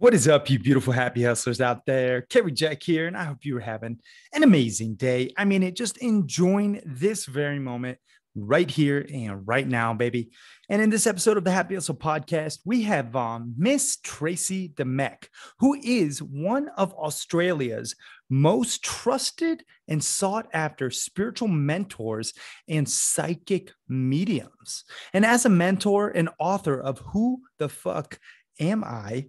What is up, you beautiful happy hustlers out there? Cary Jack here, and I hope you're having an amazing day. I mean, just enjoying this very moment right here and right now, baby. And in this episode of the Happy Hustle Podcast, we have Miss Tracey Dimech, who is one of Australia's most trusted and sought after spiritual mentors and psychic mediums. And as a mentor and author of Who the Fuck Am I?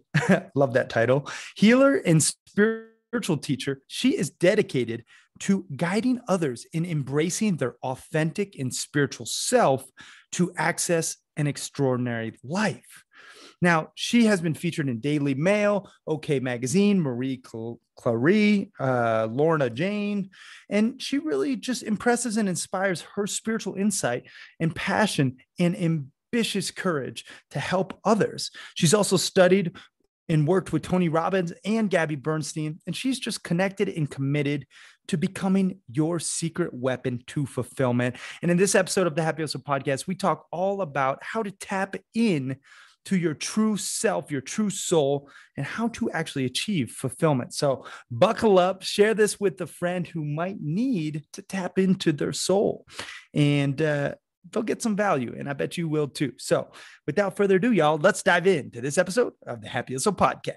Love that title. Healer and spiritual teacher, she is dedicated to guiding others in embracing their authentic and spiritual self to access an extraordinary life. Now, she has been featured in Daily Mail, OK Magazine, Marie Claire, Lorna Jane, and she really just impresses and inspires her spiritual insight and passion and ambitious courage to help others. She's also studied and worked with Tony Robbins and Gabby Bernstein, and she's just connected and committed to becoming your secret weapon to fulfillment. And in this episode of the Happy Hustle Podcast, we talk all about how to tap in to your true self, your true soul, and how to actually achieve fulfillment. So buckle up, share this with a friend who might need to tap into their soul, and they'll get some value, and I bet you will too. So without further ado, y'all, let's dive into this episode of the Happy Hustle Podcast.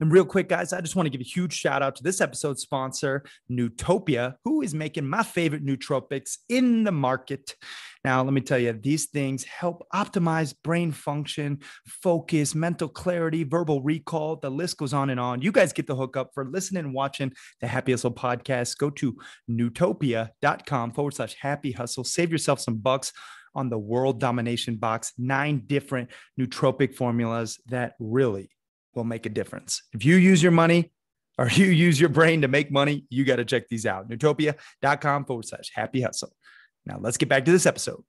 And real quick, guys, I just want to give a huge shout out to this episode's sponsor, Nootopia, who is making my favorite nootropics in the market. Now, let me tell you, these things help optimize brain function, focus, mental clarity, verbal recall. The list goes on and on. You guys get the hookup for listening and watching the Happy Hustle Podcast. Go to Nootopia.com/Happy Hustle. Save yourself some bucks on the World Domination Box. 9 different nootropic formulas that really will make a difference. If you use your money or you use your brain to make money, you got to check these out. Nootopia.com/Happy Hustle. Now let's get back to this episode.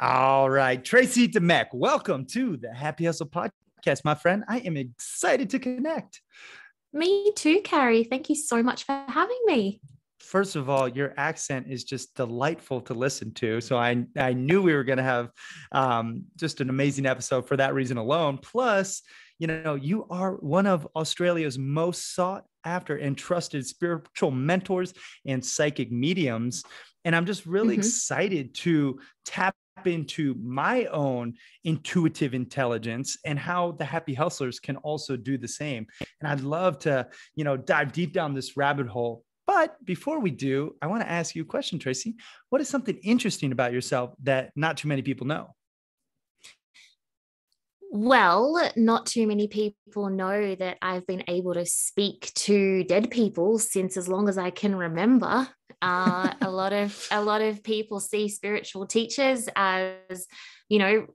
All right, Tracey Dimech, welcome to the Happy Hustle Podcast, my friend. I am excited to connect. Me too, Cary. Thank you so much for having me. First of all, your accent is just delightful to listen to. So I knew we were going to have just an amazing episode for that reason alone. Plus, you know, you are one of Australia's most sought after and trusted spiritual mentors and psychic mediums. And I'm just really excited to tap into my own intuitive intelligence and how the happy hustlers can also do the same. And I'd love to, you know, dive deep down this rabbit hole. But before we do, I want to ask you a question, Tracey. What is something interesting about yourself that not too many people know? Well, not too many people know that I've been able to speak to dead people since as long as I can remember. A lot of people see spiritual teachers as, you know,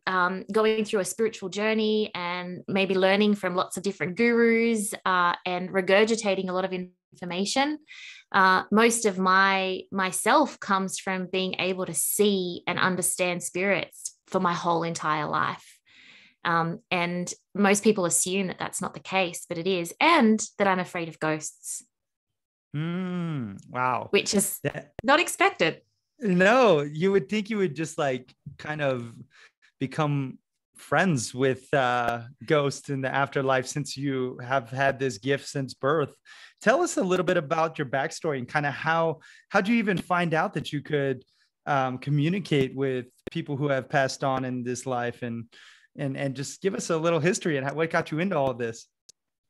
going through a spiritual journey and maybe learning from lots of different gurus and regurgitating a lot of information. Most of myself comes from being able to see and understand spirits for my whole entire life, and most people assume that that's not the case, but it is, and that I'm afraid of ghosts. Wow, which is not expected. No, you would think you would just like kind of become friends with ghosts in the afterlife, since you have had this gift since birth. Tell us a little bit about your backstory and kind of how'd you even find out that you could communicate with people who have passed on in this life, and just give us a little history and what got you into all of this.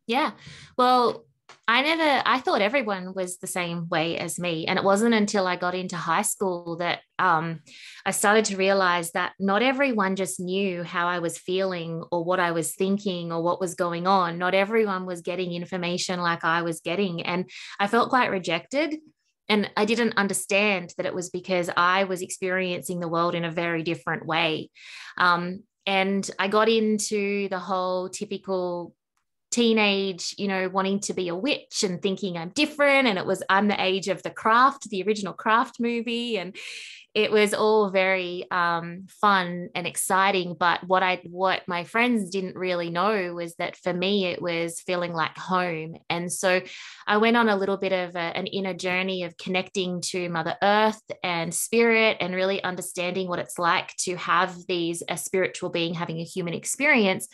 Yeah, well, I thought everyone was the same way as me. And it wasn't until I got into high school that I started to realize that not everyone just knew how I was feeling or what I was thinking or what was going on. Not everyone was getting information like I was getting. And I felt quite rejected. And I didn't understand that it was because I was experiencing the world in a very different way. And I got into the whole typical teenage, you know, wanting to be a witch and thinking I'm different. And I'm the age of The Craft, the original Craft movie. And it was all very fun and exciting. But what my friends didn't really know was that for me, it was feeling like home. And so I went on a little bit of an inner journey of connecting to Mother Earth and spirit, and really understanding what it's like to have a spiritual being having a human experience.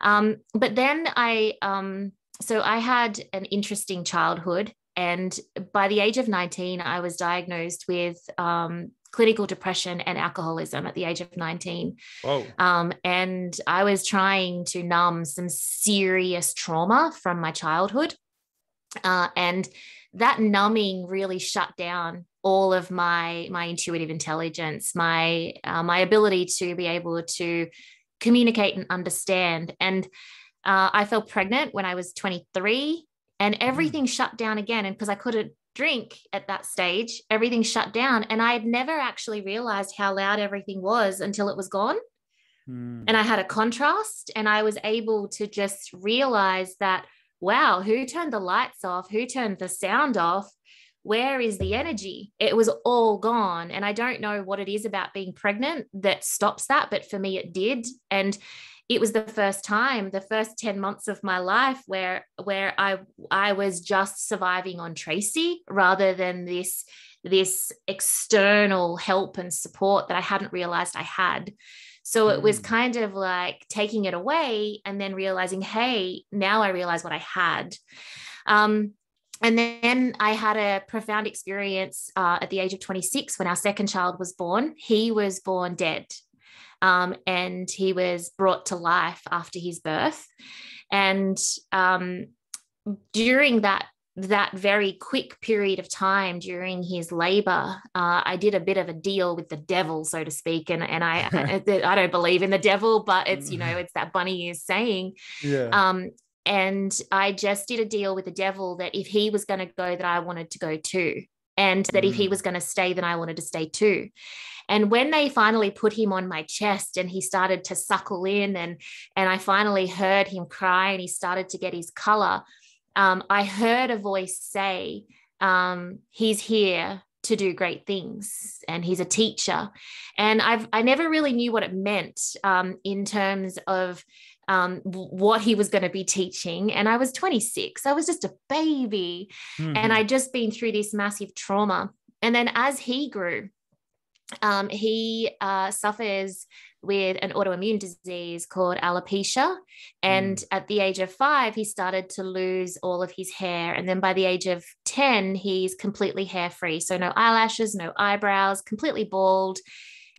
But then I had an interesting childhood. And by the age of 19, I was diagnosed with clinical depression and alcoholism at the age of 19. Whoa. And I was trying to numb some serious trauma from my childhood. And that numbing really shut down all of my intuitive intelligence, my ability to be able to communicate and understand. And I fell pregnant when I was 23. And everything shut down again. And because I couldn't drink at that stage, everything shut down. And I had never actually realized how loud everything was until it was gone. Mm. And I had a contrast, and I was able to just realize that, wow, who turned the lights off? Who turned the sound off? Where is the energy? It was all gone. And I don't know what it is about being pregnant that stops that, but for me, it did. And it was the first time, the first 10 months of my life where I was just surviving on Tracey rather than this external help and support that I hadn't realized I had. So it was kind of like taking it away and then realizing, hey, now I realize what I had. And then I had a profound experience at the age of 26 when our second child was born. He was born dead. And he was brought to life after his birth. And during that very quick period of time during his labor, I did a bit of a deal with the devil, so to speak. And I don't believe in the devil, but it's, it's that bunny ears saying. Yeah. And I just did a deal with the devil that if he was going to go, that I wanted to go too. And that if he was going to stay, then I wanted to stay too. And when they finally put him on my chest and he started to suckle in and I finally heard him cry and he started to get his color, I heard a voice say, he's here to do great things and he's a teacher. And I never really knew what it meant in terms of what he was going to be teaching. And I was 26. I was just a baby. Mm-hmm. And I'd just been through this massive trauma. And then as he grew, he suffers with an autoimmune disease called alopecia. And at the age of 5, he started to lose all of his hair. And then by the age of 10, he's completely hair free. So no eyelashes, no eyebrows, completely bald.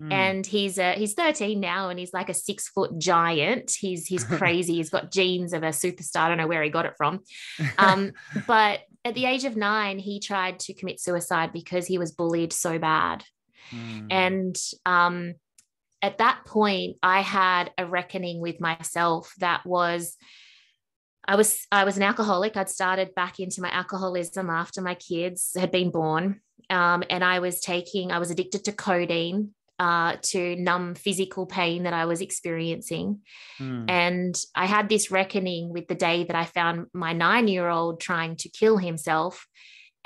Mm. And he's 13 now, and he's like a 6-foot giant. He's crazy. He's got genes of a superstar. I don't know where he got it from. But at the age of 9, he tried to commit suicide because he was bullied so bad. And at that point, I had a reckoning with myself that was, I was an alcoholic. I'd started back into my alcoholism after my kids had been born. And I was addicted to codeine to numb physical pain that I was experiencing. And I had this reckoning with the day that I found my 9-year-old trying to kill himself.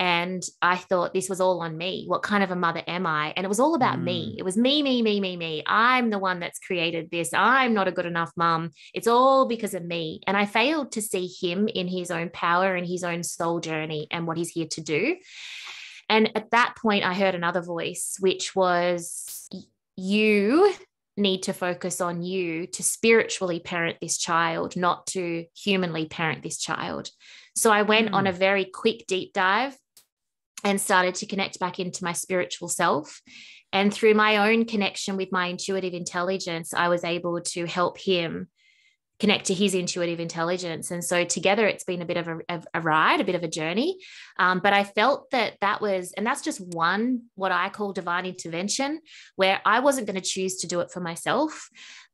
And I thought this was all on me. What kind of a mother am I? And it was all about me. It was me. I'm the one that's created this. I'm not a good enough mum. It's all because of me. And I failed to see him in his own power and his own soul journey and what he's here to do. And at that point, I heard another voice, which was, you need to focus on you to spiritually parent this child, not to humanly parent this child. So I went on a very quick deep dive and started to connect back into my spiritual self. And through my own connection with my intuitive intelligence, I was able to help him connect to his intuitive intelligence. And so together it's been a bit of a ride, a bit of a journey. But I felt that was, and that's just one, what I call divine intervention, where I wasn't going to choose to do it for myself.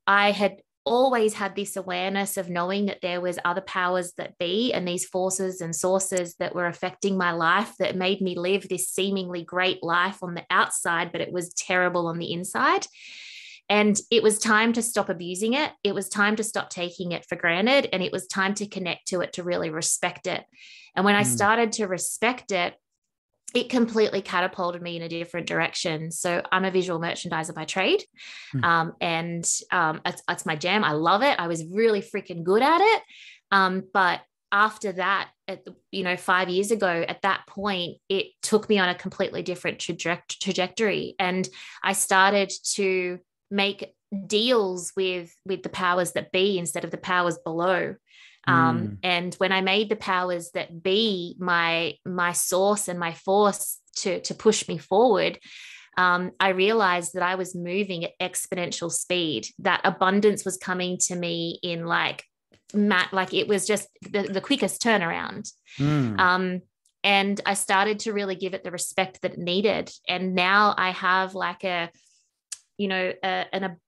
I had always had this awareness of knowing that there was other powers that be and these forces and sources that were affecting my life that made me live this seemingly great life on the outside, but it was terrible on the inside. And it was time to stop abusing it. It was time to stop taking it for granted. And it was time to connect to it, to really respect it. And when I started to respect it, it completely catapulted me in a different direction. So I'm a visual merchandiser by trade, and it's my jam. I love it. I was really freaking good at it. But after that, 5 years ago, at that point, it took me on a completely different trajectory. And I started to make deals with the powers that be instead of the powers below. And when I made the powers that be my source and my force to push me forward, I realized that I was moving at exponential speed, that abundance was coming to me in it was just the quickest turnaround. And I started to really give it the respect that it needed. And now I have an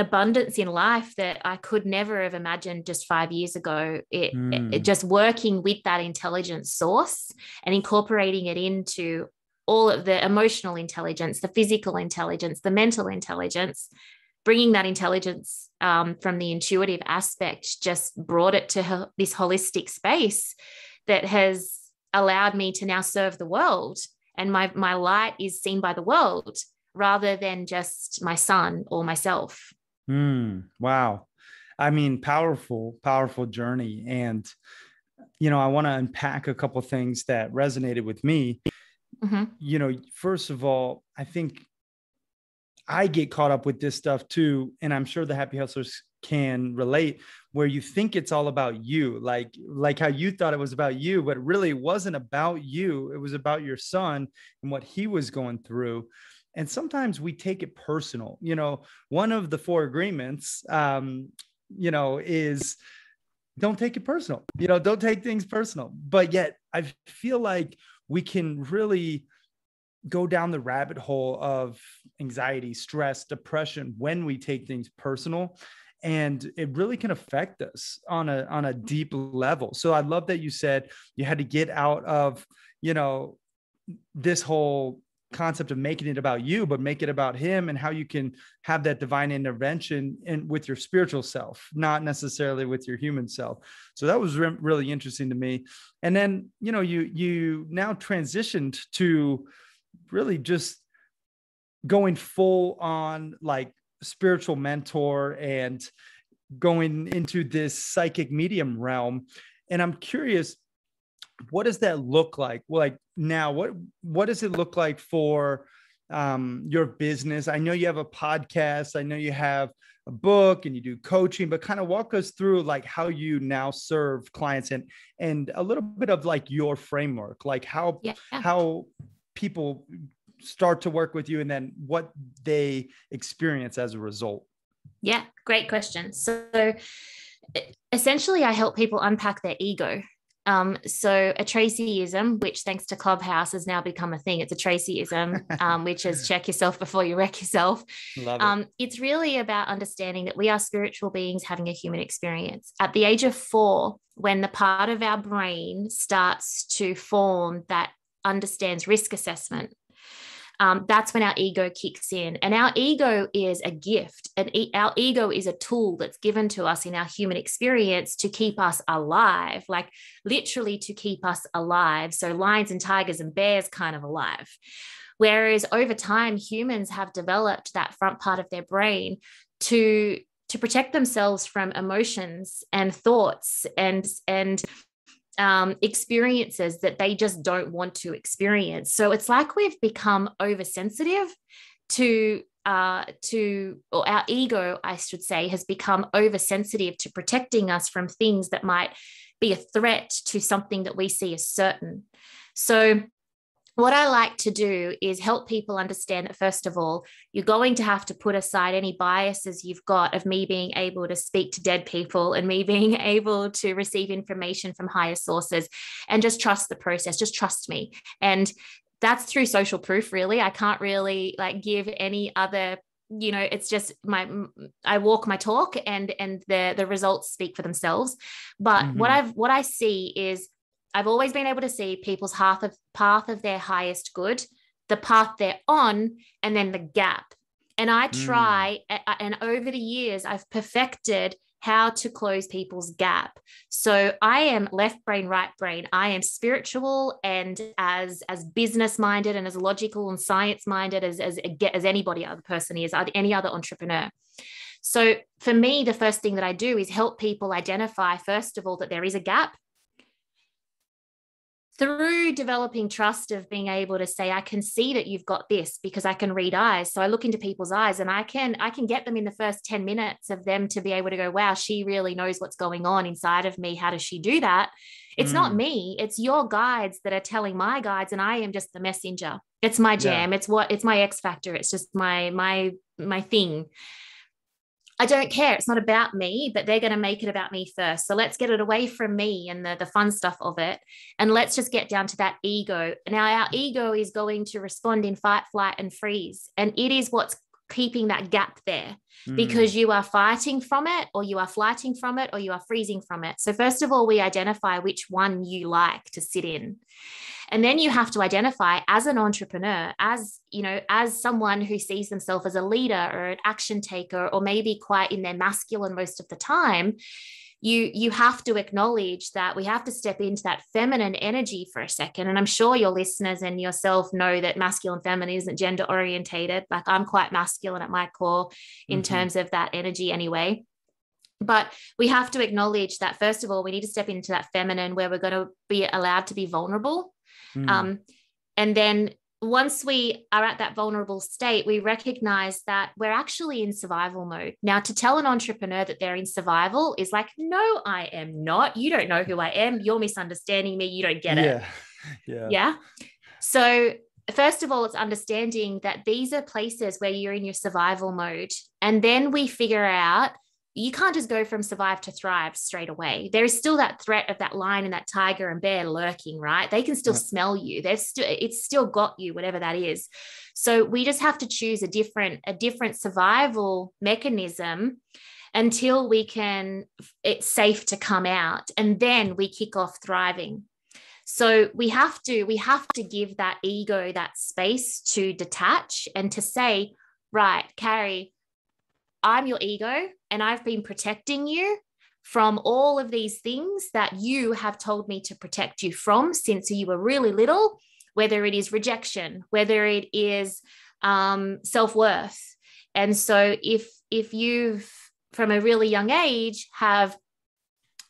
abundance in life that I could never have imagined just 5 years ago. It just working with that intelligent source and incorporating it into all of the emotional intelligence, the physical intelligence, the mental intelligence, bringing that intelligence from the intuitive aspect just brought it to this holistic space that has allowed me to now serve the world. And my light is seen by the world rather than just my son or myself. Wow. I mean, powerful journey. And, I want to unpack a couple of things that resonated with me. Mm-hmm. First of all, I think I get caught up with this stuff too. And I'm sure the Happy Hustlers can relate, where you think it's all about you, like how you thought it was about you, but it really wasn't about you. It was about your son and what he was going through. And sometimes we take it personal. One of the four agreements, is don't take it personal, don't take things personal. But yet I feel like we can really go down the rabbit hole of anxiety, stress, depression when we take things personal. And it really can affect us on a deep level. So I love that you said you had to get out of, this whole concept of making it about you, but make it about him, and how you can have that divine intervention and with your spiritual self, not necessarily with your human self. So that was really interesting to me. And then, you now transitioned to really just going full on spiritual mentor and going into this psychic medium realm. And I'm curious, what does that look like? Now, what does it look like for your business? I know you have a podcast, I know you have a book, and you do coaching, but kind of walk us through how you now serve clients and a little bit of your framework, how people start to work with you and then what they experience as a result. Yeah, great question. So essentially I help people unpack their ego. So a Tracyism, which thanks to Clubhouse has now become a thing. It's a Tracyism, which is check yourself before you wreck yourself. Love it. It's really about understanding that we are spiritual beings having a human experience. At the age of 4, when the part of our brain starts to form that understands risk assessment, that's when our ego kicks in. And our ego is a gift. And our ego is a tool that's given to us in our human experience to keep us alive, literally to keep us alive. So lions and tigers and bears kind of alive. Whereas over time, humans have developed that front part of their brain to protect themselves from emotions and thoughts and experiences that they just don't want to experience. So it's like we've become oversensitive or our ego, I should say, has become oversensitive to protecting us from things that might be a threat to something that we see as certain. So what I like to do is help people understand that, first of all, you're going to have to put aside any biases you've got of me being able to speak to dead people and me being able to receive information from higher sources, and just trust the process. Just trust me. And that's through social proof, really. I can't really give any other, it's just I walk my talk, and the results speak for themselves. But what I see is, I've always been able to see people's path of their highest good, the path they're on, and then the gap. And I try, and over the years, I've perfected how to close people's gap. So I am left brain, right brain. I am spiritual and as business minded and as logical and science minded as anybody other person is, any other entrepreneur. So for me, the first thing that I do is help people identify, first of all, that there is a gap. Through developing trust of being able to say, I can see that you've got this because I can read eyes. So I look into people's eyes and I can get them in the first 10 minutes of them to be able to go, wow, she really knows what's going on inside of me. How does she do that? It's not me. It's your guides that are telling my guides. And I am just the messenger. It's my jam. Yeah. It's my X factor. It's just my thing. I don't care. It's not about me, but they're going to make it about me first. So let's get it away from me and the fun stuff of it. And let's just get down to that ego. Now, our ego is going to respond in fight, flight, and freeze. And it is what's keeping that gap there because you are fighting from it, or you are flighting from it, or you are freezing from it. So first of all, we identify which one you like to sit in. And then you have to identify as an entrepreneur, as someone who sees themselves as a leader or an action taker, or maybe quite in their masculine most of the time, you have to acknowledge that we have to step into that feminine energy for a second. And I'm sure your listeners and yourself know that masculine feminine isn't gender orientated. Like, I'm quite masculine at my core in terms of that energy anyway. But we have to acknowledge that, first of all, we need to step into that feminine where we're going to be allowed to be vulnerable. And then once we are at that vulnerable state, we recognize that we're actually in survival mode. Now, to tell an entrepreneur that they're in survival is like, no, I am not. You don't know who I am. You're misunderstanding me. You don't get it. Yeah. So first of all, it's understanding that these are places where you're in your survival mode. And then we figure out, you can't just go from survive to thrive straight away. There is still that threat of that lion and that tiger and bear lurking, right? They can still smell you. It's still got you, whatever that is. So we just have to choose a different survival mechanism until it's safe to come out. And then we kick off thriving. So we have to give that ego that space to detach and to say, right, Cary, I'm your ego, and I've been protecting you from all of these things that you have told me to protect you from since you were really little, whether it is rejection, whether it is self-worth. And so if you've, from a really young age, have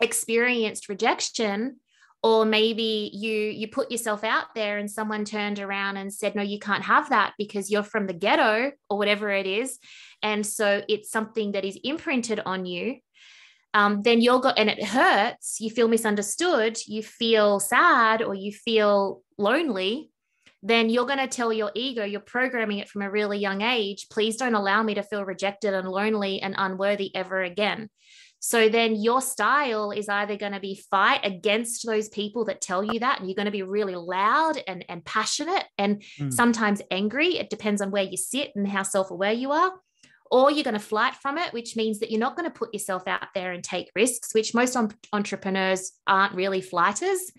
experienced rejection, or maybe you put yourself out there and someone turned around and said, no, you can't have that because you're from the ghetto or whatever it is. And so it's something that is imprinted on you. Then and it hurts. You feel misunderstood. You feel sad, or you feel lonely. Then you're going to tell your ego, you're programming it from a really young age, please don't allow me to feel rejected and lonely and unworthy ever again. So then your style is either going to be fight against those people that tell you that, and you're going to be really loud and passionate and sometimes angry. It depends on where you sit and how self-aware you are. Or you're going to flight from it, which means that you're not going to put yourself out there and take risks, which most entrepreneurs aren't really flighters.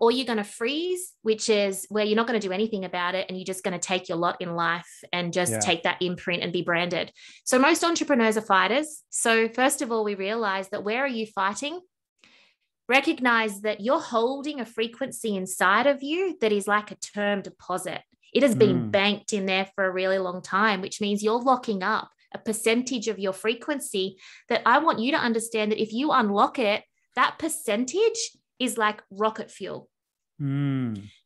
Or you're going to freeze, which is where you're not going to do anything about it, and you're just going to take your lot in life and just take that imprint and be branded. So most entrepreneurs are fighters. So first of all, we realize that, where are you fighting? Recognize that you're holding a frequency inside of you that is like a term deposit. It has been banked in there for a really long time, which means you're locking up a percentage of your frequency that I want you to understand that if you unlock it, that percentage is like rocket fuel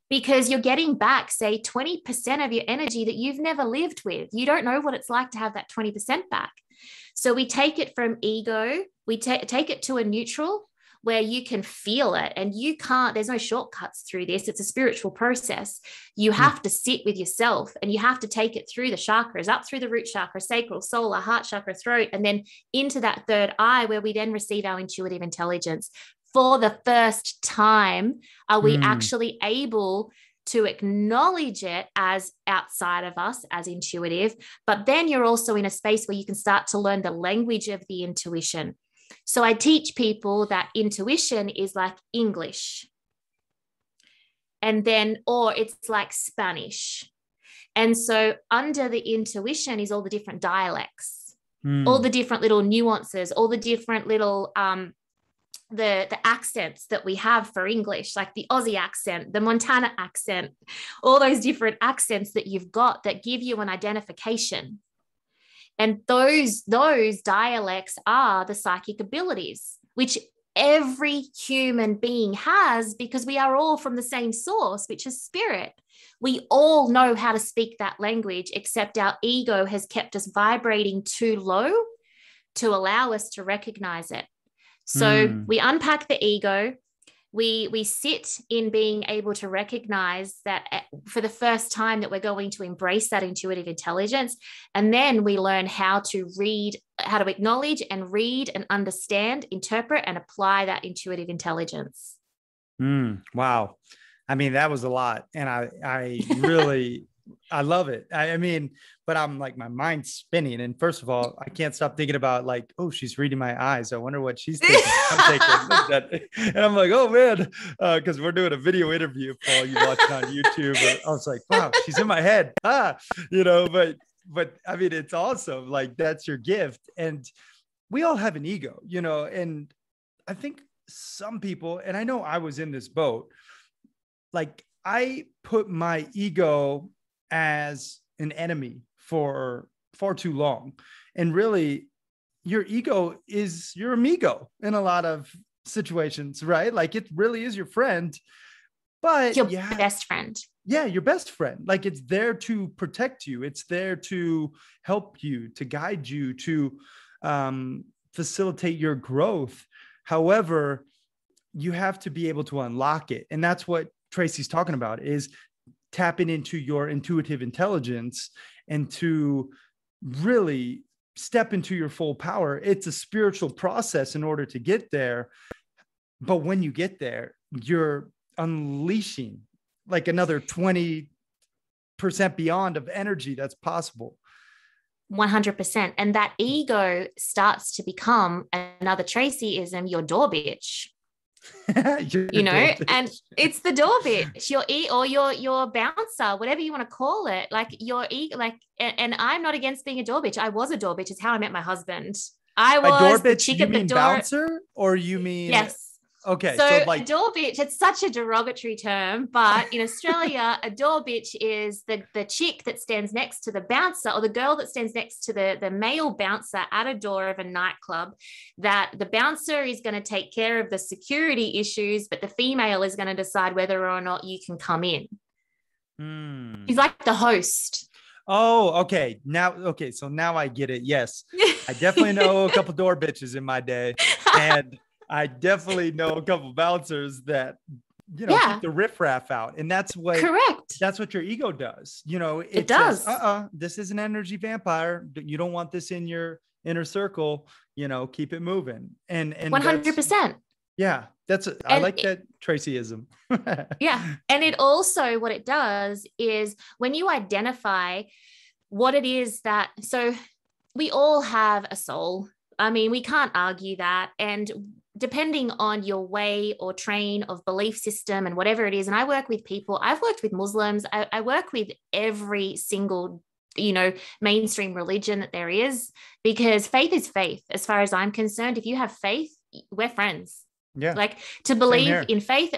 because you're getting back, say, 20% of your energy that you've never lived with. You don't know what it's like to have that 20% back. So we take it from ego. We take it to a neutral where you can feel it, and you can't, there's no shortcuts through this. It's a spiritual process. You have to sit with yourself, and you have to take it through the chakras, up through the root chakra, sacral, solar, heart chakra, throat, and then into that third eye where we then receive our intuitive intelligence. For the first time, are we actually able to acknowledge it as outside of us, as intuitive? But then you're also in a space where you can start to learn the language of the intuition. So I teach people that intuition is like English, and then, or it's like Spanish. And so under the intuition is all the different dialects, all the different little nuances, all the different little the accents that we have for English, like the Aussie accent, the Montana accent, all those different accents that you've got that give you an identification. And those dialects are the psychic abilities, which every human being has, because we are all from the same source, which is spirit. We all know how to speak that language, except our ego has kept us vibrating too low to allow us to recognize it. So we unpack the ego. We sit in being able to recognize that for the first time that we're going to embrace that intuitive intelligence. And then we learn how to read, how to acknowledge and read and understand, interpret and apply that intuitive intelligence. Wow. I mean, that was a lot. And I really, I love it. I mean, but I'm like, my mind's spinning. And first of all, I can't stop thinking about like, oh, she's reading my eyes. I wonder what she's thinking. I'm thinking and I'm like, oh man, because we're doing a video interview for all you watching on YouTube. And I was like, wow, she's in my head. You know, but I mean, it's awesome. Like that's your gift. And we all have an ego, you know, and I think some people, and I know I was in this boat, like I put my ego as an enemy for far too long. And really, your ego is your amigo in a lot of situations, right? Like it really is your friend, but your best friend. Yeah, your best friend. Like it's there to protect you. It's there to help you, to guide you, to facilitate your growth. However, you have to be able to unlock it. And that's what Tracey's talking about, is tapping into your intuitive intelligence and to really step into your full power. It's a spiritual process in order to get there. But when you get there, you're unleashing like another 20% beyond of energy that's possible. 100%. And that ego starts to become another Traceyism, your door bitch. You know, and it's the door bitch, your or your bouncer, whatever you want to call it, like your like. And I'm not against being a door bitch. I was a door bitch. It's how I met my husband. I was the chick at the door. Bouncer, or you mean? Yes. Okay. So like, a door bitch, it's such a derogatory term, but in Australia, a door bitch is the chick that stands next to the bouncer, or the girl that stands next to the male bouncer at a door of a nightclub, that the bouncer is going to take care of the security issues, but the female is going to decide whether or not you can come in. He's like the host. Oh, okay. Now, okay. So now I get it. Yes. I definitely know a couple door bitches in my day. And I definitely know a couple bouncers that, you know, keep the riffraff out. And that's what, that's what your ego does. You know, it does. Says, this is an energy vampire. You don't want this in your inner circle, you know, keep it moving. And 100%. Yeah. That's, I like that Traceyism. Yeah. And it also, what it does is when you identify what it is that, so we all have a soul. I mean, we can't argue that. And depending on your way or train of belief system and whatever it is. And I work with people, I've worked with Muslims. I work with every single, you know, mainstream religion that there is, because faith is faith. As far as I'm concerned, if you have faith, we're friends. Yeah. Like to believe in faith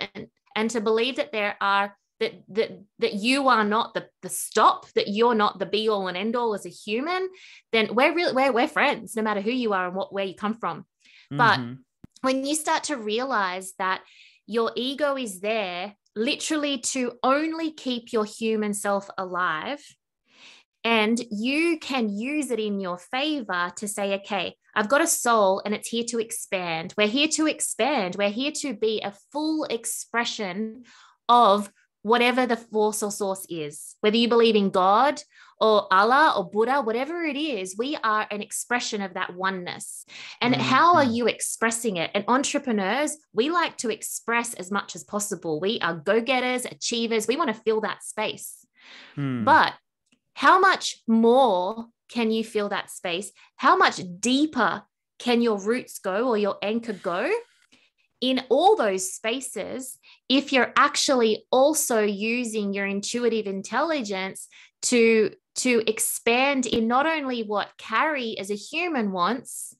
and to believe that there are, that you are not the stop, that you're not the be all and end all as a human, then we're friends, no matter who you are and where you come from. But when you start to realize that your ego is there literally to only keep your human self alive, and you can use it in your favor to say, okay, I've got a soul and it's here to expand. We're here to expand. We're here to be a full expression of whatever the force or source is, whether you believe in God or Allah or Buddha, whatever it is, we are an expression of that oneness. And how are you expressing it? And entrepreneurs, we like to express as much as possible. We are go-getters, achievers. We want to fill that space. But how much more can you fill that space? How much deeper can your roots go or your anchor go in all those spaces if you're actually also using your intuitive intelligence to expand in not only what Cary as a human wants,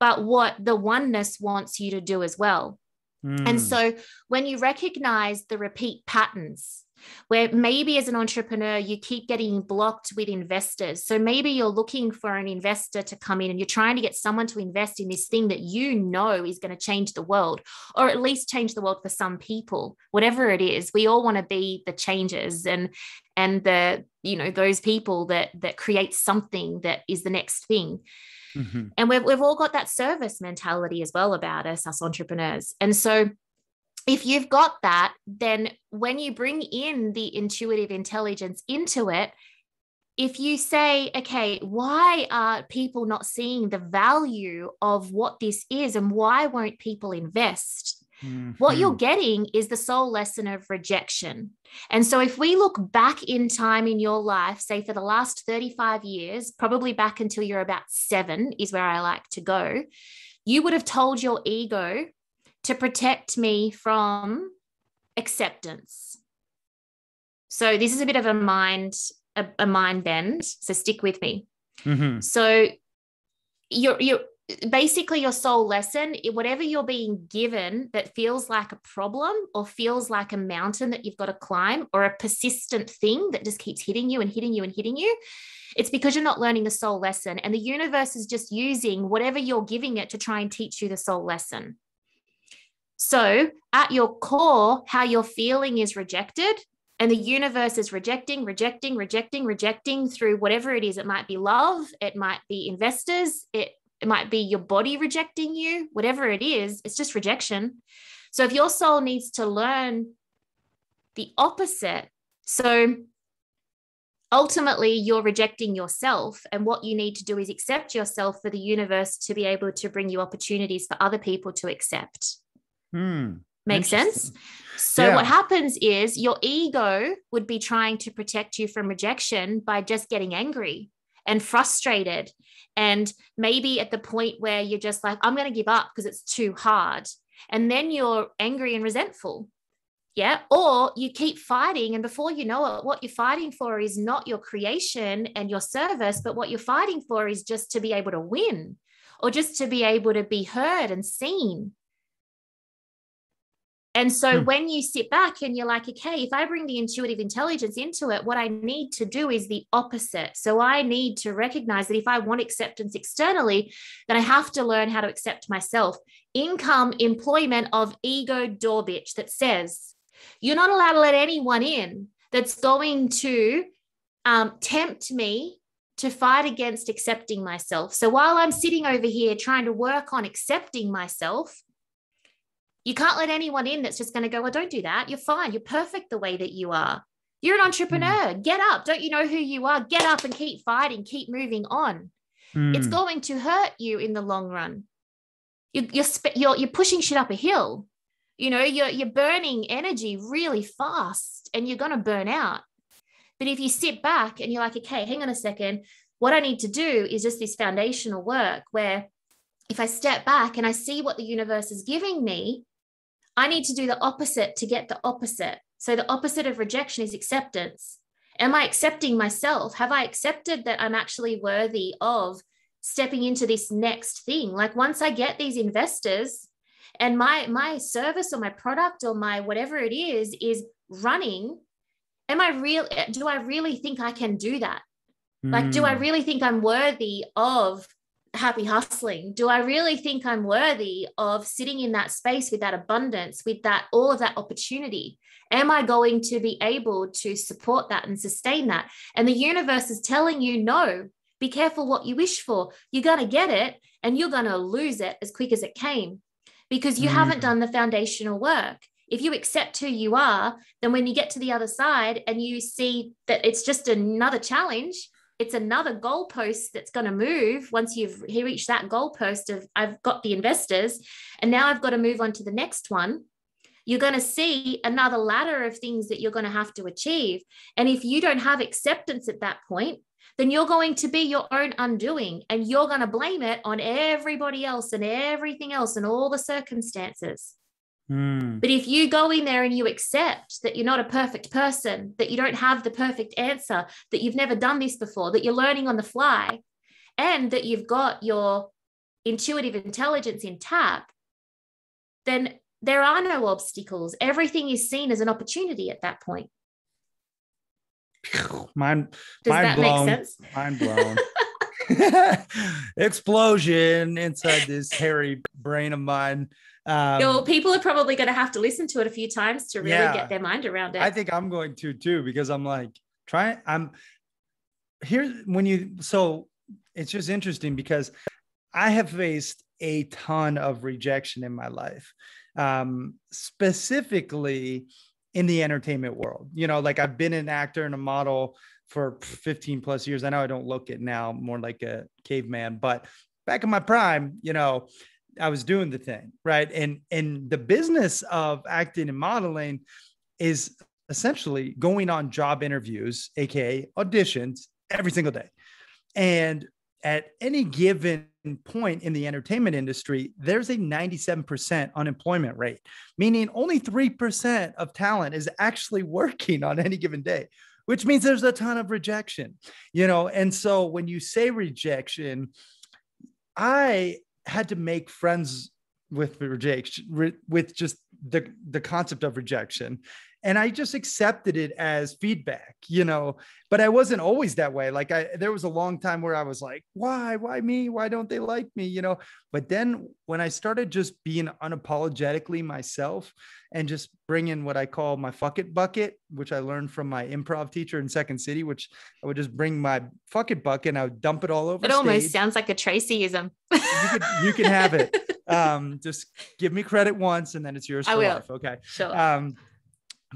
but what the oneness wants you to do as well. Mm. And so when you recognize the repeat patterns, where maybe as an entrepreneur, you keep getting blocked with investors. So maybe you're looking for an investor to come in and you're trying to get someone to invest in this thing that you know is going to change the world, or at least change the world for some people, whatever it is. We all want to be the changers and the, you know, those people that create something that is the next thing. Mm-hmm. And we've all got that service mentality as well about us entrepreneurs. And so if you've got that, then when you bring in the intuitive intelligence into it, if you say, okay, why are people not seeing the value of what this is and why won't people invest? Mm-hmm. What you're getting is the soul lesson of rejection. And so if we look back in time in your life, say for the last 35 years, probably back until you're about 7 is where I like to go, you would have told your ego to protect me from acceptance. So this is a bit of a mind bend. So stick with me. Mm-hmm. So you're basically your soul lesson, whatever you're being given that feels like a problem or feels like a mountain that you've got to climb or a persistent thing that just keeps hitting you and hitting you and hitting you, it's because you're not learning the soul lesson. And the universe is just using whatever you're giving it to try and teach you the soul lesson. So at your core, how you're feeling is rejected, and the universe is rejecting through whatever it is. It might be love. It might be investors. It might be your body rejecting you, whatever it is, it's just rejection. So if your soul needs to learn the opposite, so ultimately you're rejecting yourself, and what you need to do is accept yourself for the universe to be able to bring you opportunities for other people to accept. Makes sense? So What happens is your ego would be trying to protect you from rejection by just getting angry and frustrated. And maybe at the point where you're just like, I'm going to give up because it's too hard. And then you're angry and resentful. Yeah. Or you keep fighting. And before you know it, what you're fighting for is not your creation and your service, but what you're fighting for is just to be able to win or just to be able to be heard and seen. And so when you sit back and you're like, okay, if I bring the intuitive intelligence into it, what I need to do is the opposite. So I need to recognize that if I want acceptance externally, then I have to learn how to accept myself. Income, employment of ego door bitch that says, you're not allowed to let anyone in that's going to tempt me to fight against accepting myself. So while I'm sitting over here trying to work on accepting myself, you can't let anyone in that's just going to go, well, don't do that. You're fine. You're perfect the way that you are. You're an entrepreneur. Get up. Don't you know who you are? Get up and keep fighting. Keep moving on. It's going to hurt you in the long run. You're pushing shit up a hill. You know, you're burning energy really fast and you're going to burn out. But if you sit back and you're like, okay, hang on a second. What I need to do is just this foundational work where if I step back and I see what the universe is giving me, I need to do the opposite to get the opposite. So the opposite of rejection is acceptance. Am I accepting myself? Have I accepted that I'm actually worthy of stepping into this next thing? Like once I get these investors and my service or my product or my whatever it is running, do I really think I can do that? Like, do I really think I'm worthy of happy hustling? Do I really think I'm worthy of sitting in that space with that abundance, with that, all of that opportunity? Am I going to be able to support that and sustain that? And the universe is telling you, no, be careful what you wish for. You're going to get it and you're going to lose it as quick as it came because you haven't done the foundational work. If you accept who you are, then when you get to the other side and you see that it's just another challenge, it's another goalpost that's going to move once you've reached that goalpost of I've got the investors and now I've got to move on to the next one. You're going to see another ladder of things that you're going to have to achieve. And if you don't have acceptance at that point, then you're going to be your own undoing and you're going to blame it on everybody else and everything else and all the circumstances. But if you go in there and you accept that you're not a perfect person, that you don't have the perfect answer, that you've never done this before, that you're learning on the fly, and that you've got your intuitive intelligence in tap, then there are no obstacles. Everything is seen as an opportunity at that point. Mind blown. Explosion inside this hairy brain of mine. Well, people are probably going to have to listen to it a few times to really get their mind around it. I think I'm going to too, because I'm like, so it's just interesting because I have faced a ton of rejection in my life, specifically in the entertainment world. You know, like I've been an actor and a model for 15 plus years. I know I don't look it now, more like a caveman, but back in my prime, you know, I was doing the thing, right? And the business of acting and modeling is essentially going on job interviews, aka auditions, every single day. And at any given point in the entertainment industry, there's a 97% unemployment rate, meaning only 3% of talent is actually working on any given day, which means there's a ton of rejection, you know? And so when you say rejection, I had to make friends with rejection, with just the concept of rejection. And I just accepted it as feedback, you know, but I wasn't always that way. Like there was a long time where I was like, why me? Why don't they like me? You know, but then when I started just being unapologetically myself and just bringing what I call my fuck it bucket, which I learned from my improv teacher in Second City, which I would just bring my fuck it bucket and I would dump it all over. It almost sounds like a Tracyism. You can have it. Just give me credit once and then it's yours for life. Okay. Sure.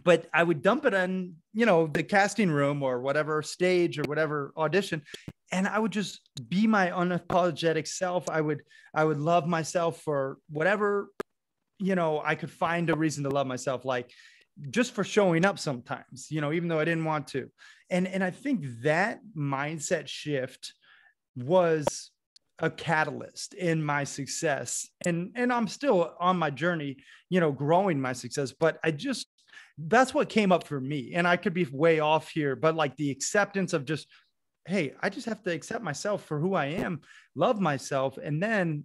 But I would dump it on, you know, the casting room or whatever stage or whatever audition. And I would just be my unapologetic self. I would love myself for whatever, you know, I could find a reason to love myself, like just for showing up sometimes, you know, even though I didn't want to. And I think that mindset shift was a catalyst in my success. And I'm still on my journey, you know, growing my success, but that's what came up for me. And I could be way off here, but like the acceptance of just, hey, I just have to accept myself for who I am, love myself. And then,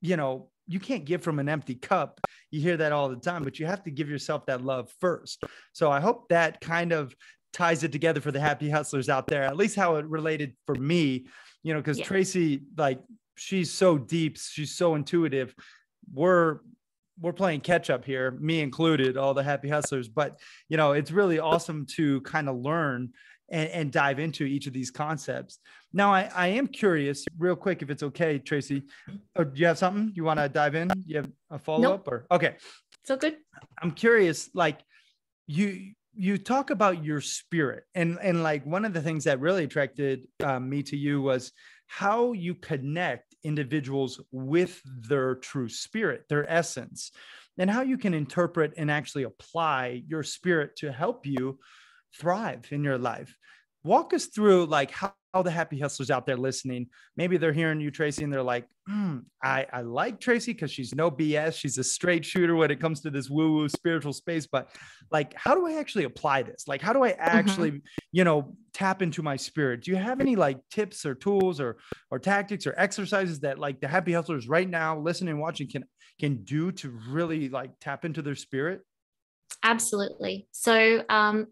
you know, you can't give from an empty cup. You hear that all the time, but you have to give yourself that love first. So I hope that kind of ties it together for the happy hustlers out there, at least how it related for me, you know, because Tracey, like, she's so deep. She's so intuitive. We're playing catch up here, me included, all the happy hustlers, but you know, it's really awesome to kind of learn and dive into each of these concepts. Now I am curious real quick, if it's okay, Tracey, or do you have something you want to dive in? You have a follow-up? Nope. Or okay. It's all good. I'm curious, like you talk about your spirit and like one of the things that really attracted me to you was how you connect individuals with their true spirit, their essence, and how you can interpret and actually apply your spirit to help you thrive in your life. Walk us through like how the happy hustlers out there listening, maybe they're hearing you, Tracey, and they're like, I like Tracey because she's no BS. She's a straight shooter when it comes to this woo-woo spiritual space. But like, how do I actually apply this? Like, how do I actually, you know, tap into my spirit? Do you have any like tips or tools or tactics or exercises that like the happy hustlers right now listening, watching can do to really like tap into their spirit? Absolutely. So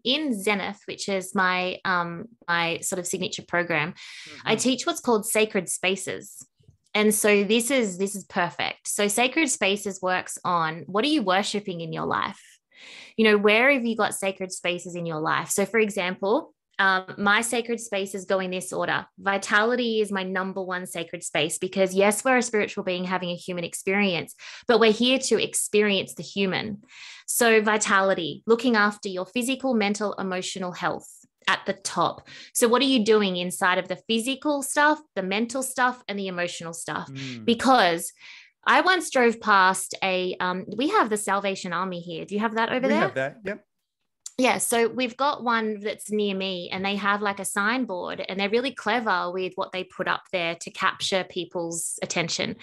in Zenith, which is my my sort of signature program, I teach what's called sacred spaces. And so this is perfect. So sacred spaces works on what are you worshiping in your life? You know, where have you got sacred spaces in your life? So for example, my sacred spaces go in this order. Vitality is my number one sacred space because yes, we're a spiritual being having a human experience, but we're here to experience the human. So vitality, looking after your physical, mental, emotional health at the top. So what are you doing inside of the physical stuff, the mental stuff, and the emotional stuff? Because I once drove past we have the Salvation Army here. Do you have that over there? We have that, yep. Yeah. So we've got one that's near me and they have like a signboard and they're really clever with what they put up there to capture people's attention.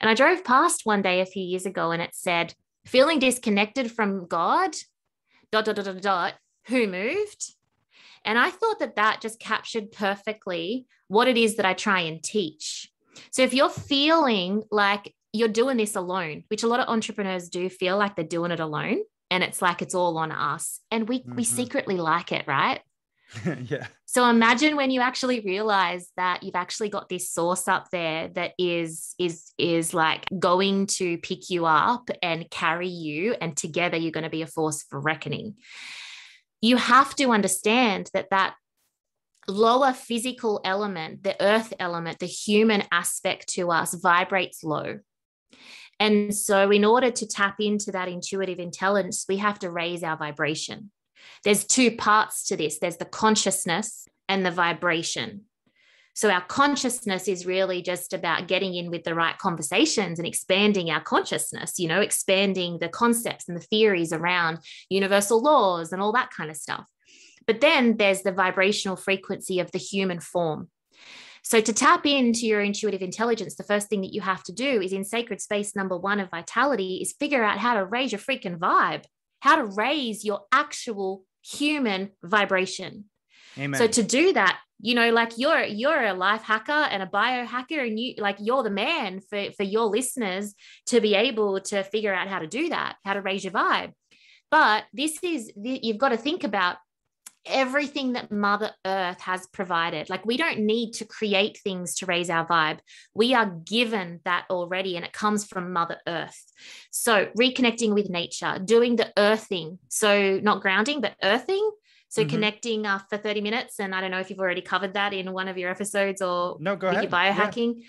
And I drove past one day a few years ago and it said, feeling disconnected from God, ... Who Moved. And I thought that that just captured perfectly what it is that I try and teach. So if you're feeling like you're doing this alone, which a lot of entrepreneurs do feel like they're doing it alone, and it's like it's all on us, and we secretly like it, right? Yeah. So imagine when you actually realize that you've actually got this source up there that is like going to pick you up and carry you, and together you're going to be a force for reckoning. You have to understand that that lower physical element, the earth element, the human aspect to us vibrates low. And so in order to tap into that intuitive intelligence, we have to raise our vibration. There's two parts to this. There's the consciousness and the vibration. So our consciousness is really just about getting in with the right conversations and expanding our consciousness, you know, expanding the concepts and the theories around universal laws and all that kind of stuff. But then there's the vibrational frequency of the human form. So to tap into your intuitive intelligence, the first thing that you have to do is in sacred space number one of vitality is figure out how to raise your freaking vibe, how to raise your actual human vibration. Amen. So to do that, you know, like you're a life hacker and a biohacker, and you like you're the man for your listeners to be able to figure out how to do that, how to raise your vibe. But this is, you've got to think about everything that Mother Earth has provided. Like we don't need to create things to raise our vibe. We are given that already, and it comes from Mother Earth. So reconnecting with nature, doing the earthing. So not grounding, but earthing. So connecting for 30 minutes. And I don't know if you've already covered that in one of your episodes or your biohacking. Yeah.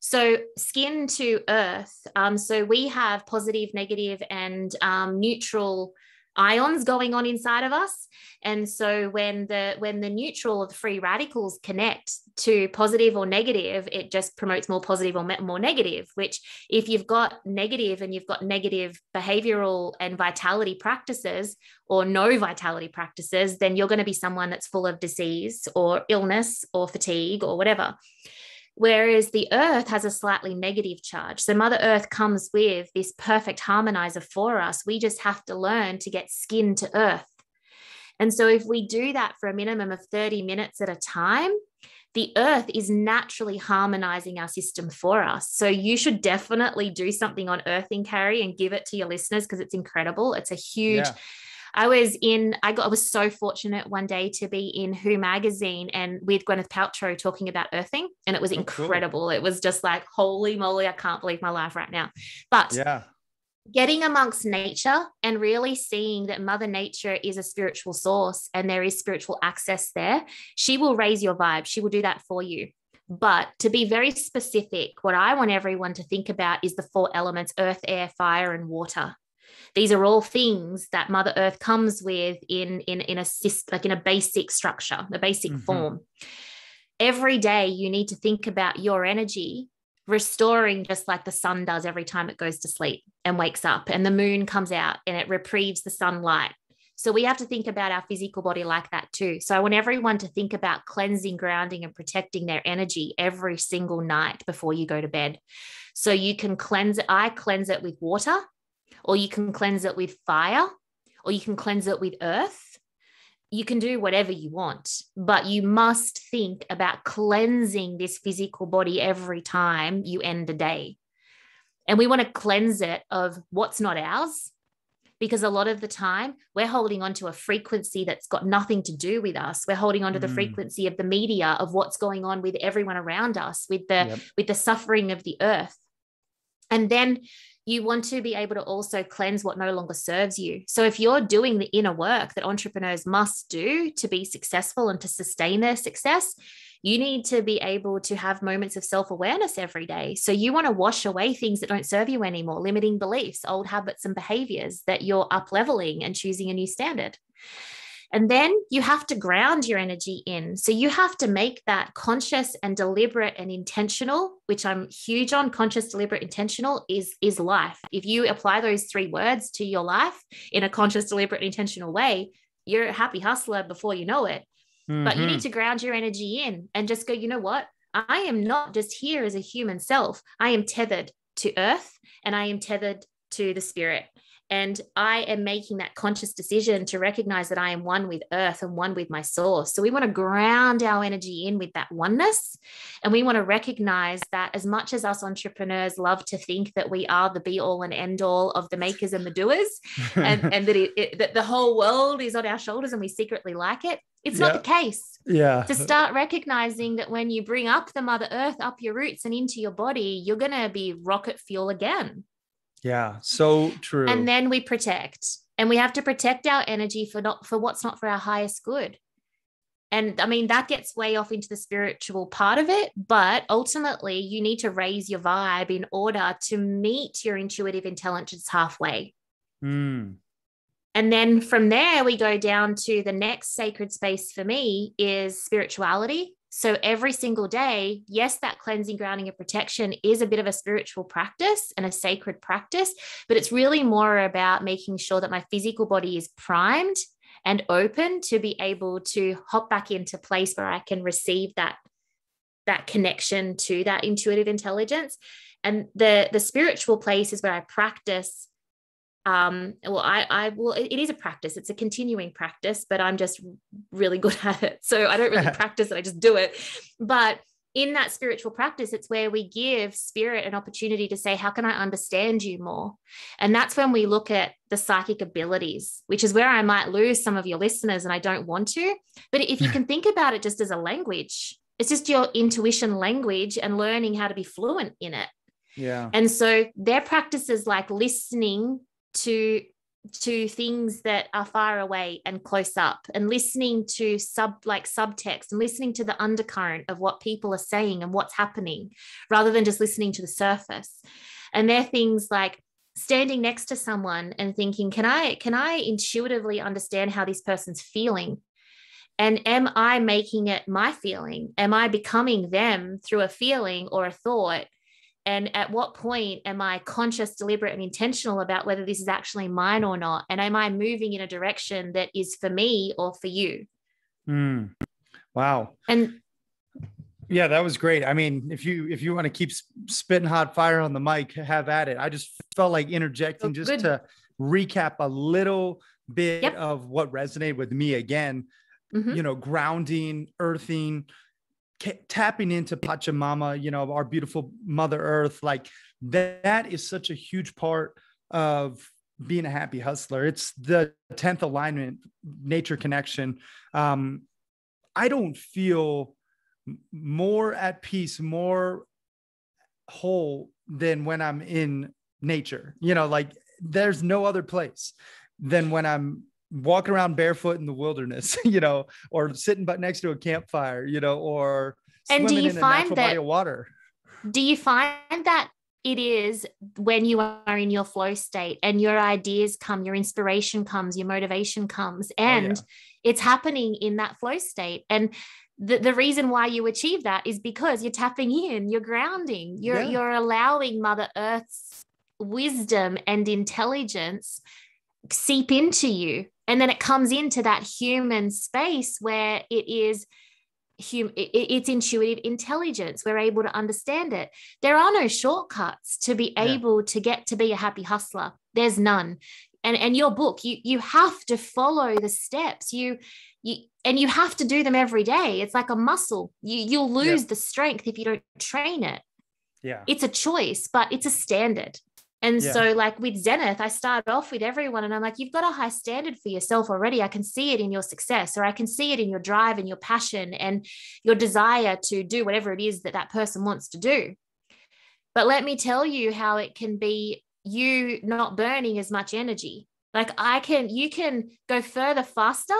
So skin to earth. So we have positive, negative, and neutral ions going on inside of us. And so when the neutral of the free radicals connect to positive or negative, it just promotes more positive or more negative, which if you've got negative and you've got negative behavioral and vitality practices or no vitality practices, then you're going to be someone that's full of disease or illness or fatigue or whatever. Whereas the earth has a slightly negative charge. So Mother Earth comes with this perfect harmonizer for us. We just have to learn to get skin to earth. And so if we do that for a minimum of 30 minutes at a time, the earth is naturally harmonizing our system for us. So you should definitely do something on earthing, Cary, and give it to your listeners because it's incredible. It's a huge... Yeah. I was so fortunate one day to be in Who Magazine and with Gwyneth Paltrow talking about earthing, and it was incredible. Cool. It was just like, holy moly, I can't believe my life right now. But yeah, getting amongst nature and really seeing that Mother Nature is a spiritual source and there is spiritual access there, she will raise your vibe. She will do that for you. But to be very specific, what I want everyone to think about is the four elements: earth, air, fire, and water. These are all things that Mother Earth comes with in a basic structure, a basic form. Every day you need to think about your energy restoring, just like the sun does every time it goes to sleep and wakes up, and the moon comes out and it retrieves the sunlight. So we have to think about our physical body like that too. So I want everyone to think about cleansing, grounding, and protecting their energy every single night before you go to bed. So you can cleanse it. I cleanse it with water, or you can cleanse it with fire, or you can cleanse it with earth. You can do whatever you want, but you must think about cleansing this physical body every time you end the day. And we want to cleanse it of what's not ours, because a lot of the time we're holding on to a frequency that's got nothing to do with us. We're holding on to the frequency of the media, of what's going on with everyone around us, with the suffering of the earth. And then you want to be able to also cleanse what no longer serves you. So if you're doing the inner work that entrepreneurs must do to be successful and to sustain their success, you need to be able to have moments of self-awareness every day. So you want to wash away things that don't serve you anymore, limiting beliefs, old habits, and behaviors that you're up-leveling and choosing a new standard. And then you have to ground your energy in. So you have to make that conscious and deliberate and intentional, which I'm huge on. Conscious, deliberate, intentional is life. If you apply those three words to your life in a conscious, deliberate, intentional way, you're a happy hustler before you know it. But you need to ground your energy in and just go, you know what? I am not just here as a human self. I am tethered to earth, and I am tethered to the spirit. And I am making that conscious decision to recognize that I am one with earth and one with my source. So we want to ground our energy in with that oneness. And we want to recognize that as much as us entrepreneurs love to think that we are the be all and end all of the makers and the doers, and that, that the whole world is on our shoulders and we secretly like it, it's not the case. Yeah. To start recognizing that when you bring up the Mother Earth, up your roots and into your body, you're going to be rocket fuel again. Yeah, so true. And then we protect, and we have to protect our energy for what's not for our highest good. And I mean, that gets way off into the spiritual part of it, but ultimately you need to raise your vibe in order to meet your intuitive intelligence halfway. And then from there we go down to the next sacred space for me is spirituality. So every single day, yes, that cleansing, grounding, and protection is a bit of a spiritual practice and a sacred practice, but it's really more about making sure that my physical body is primed and open to be able to hop back into place where I can receive that connection to that intuitive intelligence. And the spiritual place is where I practice. It is a practice. It's a continuing practice, but I'm just really good at it. So I don't really practice it. I just do it. But in that spiritual practice, it's where we give spirit an opportunity to say, how can I understand you more? And that's when we look at the psychic abilities, which is where I might lose some of your listeners, and I don't want to. But if you can think about it just as a language, it's just your intuition language and learning how to be fluent in it. Yeah. And so their practices like listening to things that are far away and close up, and listening to subtext, and listening to the undercurrent of what people are saying and what's happening, rather than just listening to the surface. And they're things like standing next to someone and thinking, can I intuitively understand how this person's feeling? And am I making it my feeling? Am I becoming them through a feeling or a thought? And at what point am I conscious, deliberate, and intentional about whether this is actually mine or not? And am I moving in a direction that is for me or for you? Wow. And yeah, that was great. I mean, if you want to keep spitting hot fire on the mic, have at it. I just felt like interjecting just to recap a little bit of what resonated with me again, you know, grounding, earthing, tapping into Pachamama, you know, our beautiful Mother Earth. Like that is such a huge part of being a happy hustler. It's the 10th alignment, nature connection. I don't feel more at peace, more whole than when I'm in nature. You know, like there's no other place than when I'm walking around barefoot in the wilderness, you know, or sitting but next to a campfire, you know, or swimming in a natural body of water. Do you find that it is when you are in your flow state and your ideas come, your inspiration comes, your motivation comes, and it's happening in that flow state? And the reason why you achieve that is because you're tapping in, you're grounding, you're allowing Mother Earth's wisdom and intelligence seep into you. And then it comes into that human space where it is it's intuitive intelligence. We're able to understand it. There are no shortcuts to be able to get to be a happy hustler. There's none. And your book, you have to follow the steps. You have to do them every day. It's like a muscle. You'll lose the strength if you don't train it. Yeah. It's a choice, but it's a standard. And so like with Zenith, I start off with everyone and I'm like, you've got a high standard for yourself already. I can see it in your success, or I can see it in your drive and your passion and your desire to do whatever it is that person wants to do. But let me tell you how it can be you not burning as much energy. Like you can go further faster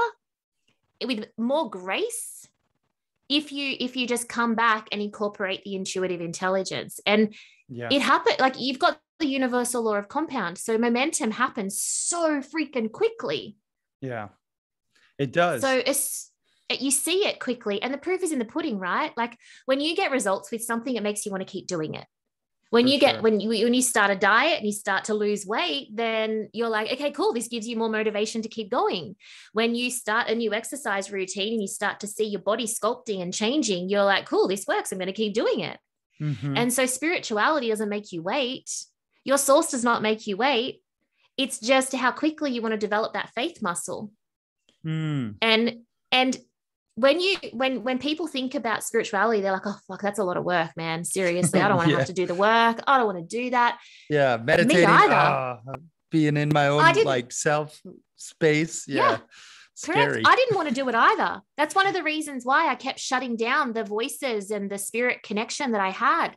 with more grace if you just come back and incorporate the intuitive intelligence. And it happened, like you've got the universal law of compound. So momentum happens so freaking quickly. Yeah, it does. So you see it quickly, and the proof is in the pudding, right? Like when you get results with something, it makes you want to keep doing it. When you start a diet and you start to lose weight, then you're like, okay, cool. This gives you more motivation to keep going. When you start a new exercise routine and you start to see your body sculpting and changing, you're like, cool, this works. I'm going to keep doing it. And so spirituality doesn't make you wait. Your source does not make you wait. It's just how quickly you want to develop that faith muscle. Mm. And when people think about spirituality, they're like, oh, fuck, that's a lot of work, man. Seriously, I don't want to have to do the work. I don't want to do that. Yeah, meditating, being in my own like self space. Yeah. Correct. I didn't want to do it either. That's one of the reasons why I kept shutting down the voices and the spirit connection that I had,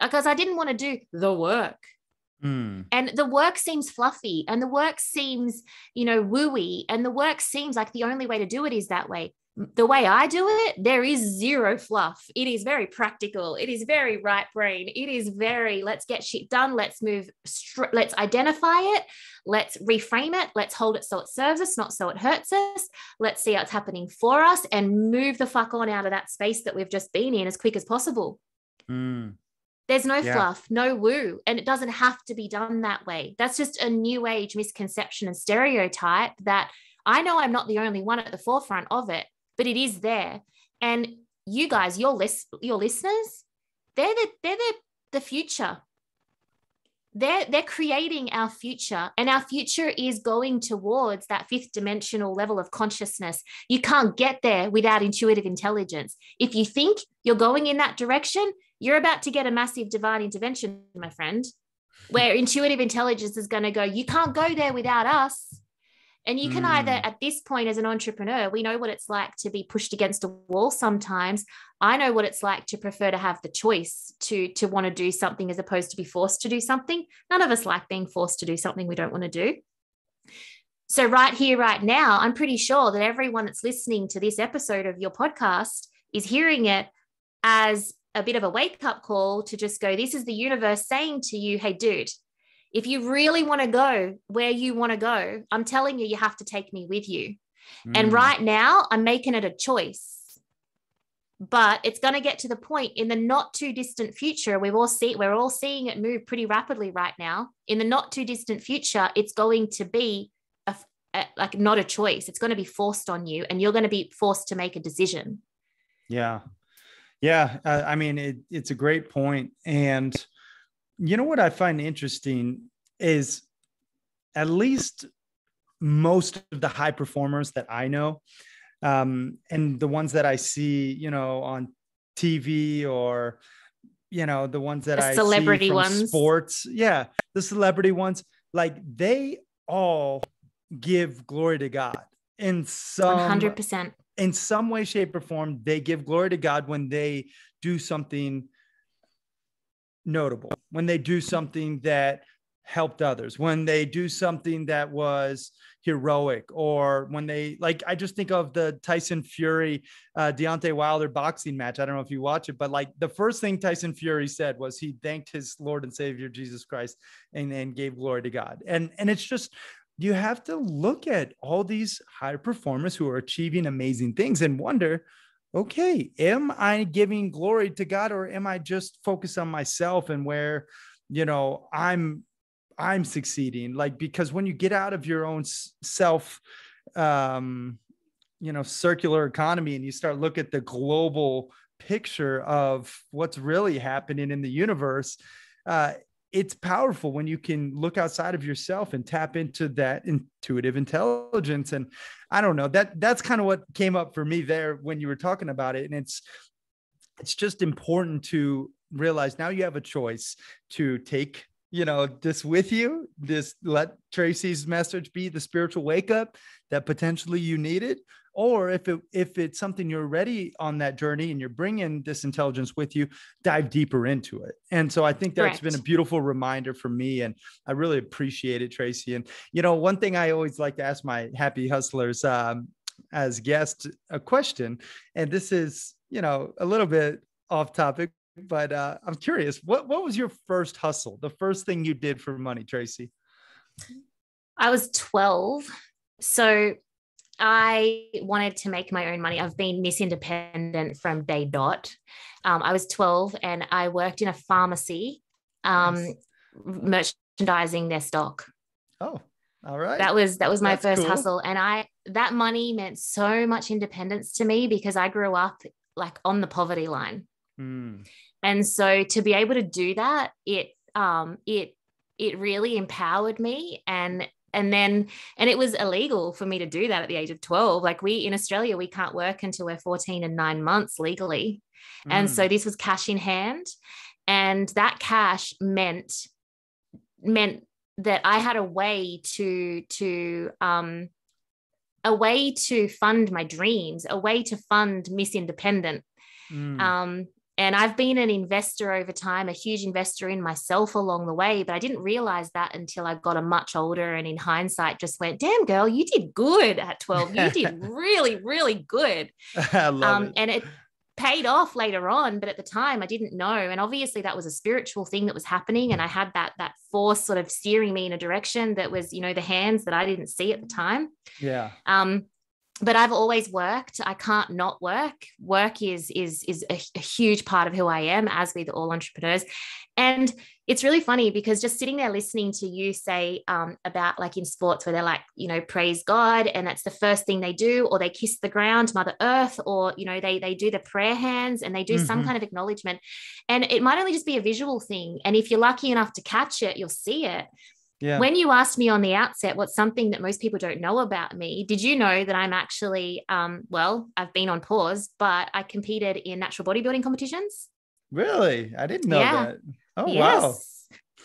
because I didn't want to do the work. Mm. And the work seems fluffy, and the work seems, wooey, and the work seems like the only way to do it is that way. The way I do it, there is zero fluff. It is very practical. It is very right brain. It is very, let's get shit done. Let's move. Let's identify it. Let's reframe it. Let's hold it so it serves us, not so it hurts us. Let's see how it's happening for us and move the fuck on out of that space that we've just been in as quick as possible. Mm. There's no fluff, no woo, and it doesn't have to be done that way. That's just a new age misconception and stereotype that I know I'm not the only one at the forefront of it, but it is there. And you guys, your listeners, they're the future. They're creating our future, and our future is going towards that fifth dimensional level of consciousness. You can't get there without intuitive intelligence. If you think you're going in that direction, you're about to get a massive divine intervention, my friend, where intuitive intelligence is going to go, you can't go there without us. And you can either, at this point as an entrepreneur, we know what it's like to be pushed against a wall sometimes. I know what it's like to prefer to have the choice to want to do something as opposed to be forced to do something. None of us like being forced to do something we don't want to do. So right here, right now, I'm pretty sure that everyone that's listening to this episode of your podcast is hearing it as a bit of a wake-up call to just go, this is the universe saying to you, hey, dude, if you really want to go where you want to go, I'm telling you, you have to take me with you. Mm. And right now I'm making it a choice, but it's going to get to the point in the not too distant future. We're all seeing it move pretty rapidly right now. In the not too distant future, it's going to be like not a choice. It's going to be forced on you, and you're going to be forced to make a decision. Yeah. Yeah. I mean, it's a great point. And you know what I find interesting is at least most of the high performers that I know, and the ones that I see, on TV, or, the ones that I see from sports. Yeah. The celebrity ones, like they all give glory to God in some 100%. In some way, shape, or form. They give glory to God when they do something notable, when they do something that helped others, when they do something that was heroic, or when they, like, I just think of the Tyson Fury, Deontay Wilder boxing match. I don't know if you watch it, but like the first thing Tyson Fury said was he thanked his Lord and Savior, Jesus Christ, and then gave glory to God. And it's just, you have to look at all these high performers who are achieving amazing things and wonder, okay, am I giving glory to God, or am I just focused on myself and where, I'm succeeding? Like, because when you get out of your own self, circular economy, and you start look at the global picture of what's really happening in the universe, it's powerful when you can look outside of yourself and tap into that intuitive intelligence. And I don't know, that's kind of what came up for me there when you were talking about it. And it's just important to realize now you have a choice to take, this with you, this, let Tracey's message be the spiritual wake up that potentially you needed. Or if it's something you're already on that journey and you're bringing this intelligence with you, dive deeper into it. And so I think that's been a beautiful reminder for me. And I really appreciate it, Tracey. And, one thing I always like to ask my happy hustlers as guests a question, and this is, a little bit off topic, but I'm curious, what was your first hustle? The first thing you did for money, Tracey? I was 12. So I wanted to make my own money. I've been Miss Independent from day dot. I was 12 and I worked in a pharmacy, merchandising their stock. Oh, all right. That was my first hustle. And that money meant so much independence to me because I grew up like on the poverty line. Mm. And so to be able to do that, it it really empowered me. And it was illegal for me to do that at the age of 12. Like we in Australia, we can't work until we're 14 and 9 months legally. Mm. And so this was cash in hand. And that cash meant that I had a way to fund my dreams, a way to fund Miss Independent. Mm. And I've been an investor over time, a huge investor in myself along the way, but I didn't realize that until I got a much older and in hindsight just went, damn girl, you did good at 12. You did really, really good. I love it. And it paid off later on, but at the time I didn't know. And obviously that was a spiritual thing that was happening. And I had that force sort of steering me in a direction that was, you know, the hands that I didn't see at the time. Yeah. But I've always worked. I can't not work. Work is a huge part of who I am, as with all entrepreneurs. And it's really funny because just sitting there listening to you say about like in sports where they're like, you know, praise God. And that's the first thing they do, or they kiss the ground, Mother Earth, or, you know, they do the prayer hands and they do mm-hmm. some kind of acknowledgement. And it might only just be a visual thing. And if you're lucky enough to catch it, you'll see it. Yeah. When you asked me on the outset, what's something that most people don't know about me? Did you know that I'm actually, I've been on pause, but I competed in natural bodybuilding competitions. Really? I didn't know that. Oh, yes. Wow.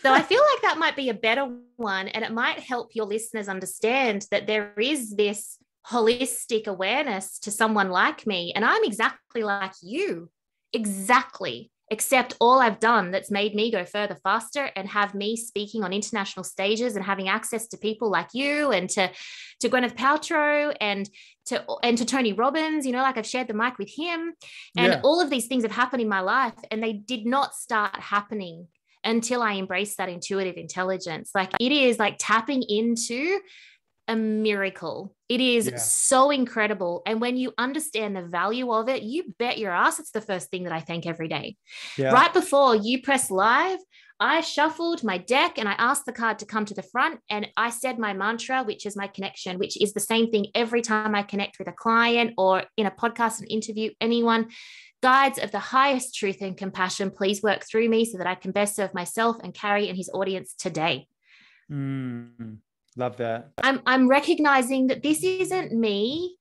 So I feel like that might be a better one. And it might help your listeners understand that there is this holistic awareness to someone like me. And I'm exactly like you. Exactly. Except all I've done that's made me go further, faster, and have me speaking on international stages and having access to people like you and to Gwyneth Paltrow and to Tony Robbins, you know, like I've shared the mic with him. And all of these things have happened in my life, and they did not start happening until I embraced that intuitive intelligence. Like it is like tapping into a miracle. It is so incredible. And when you understand the value of it, you bet your ass it's the first thing that I thank every day. Yeah. Right before you press live, I shuffled my deck and I asked the card to come to the front, and I said my mantra, which is my connection, which is the same thing every time I connect with a client or in a podcast, an interview, anyone. Guides of the highest truth and compassion, please work through me so that I can best serve myself and Cary and his audience today. Mm. Love that. I'm recognizing that this isn't me.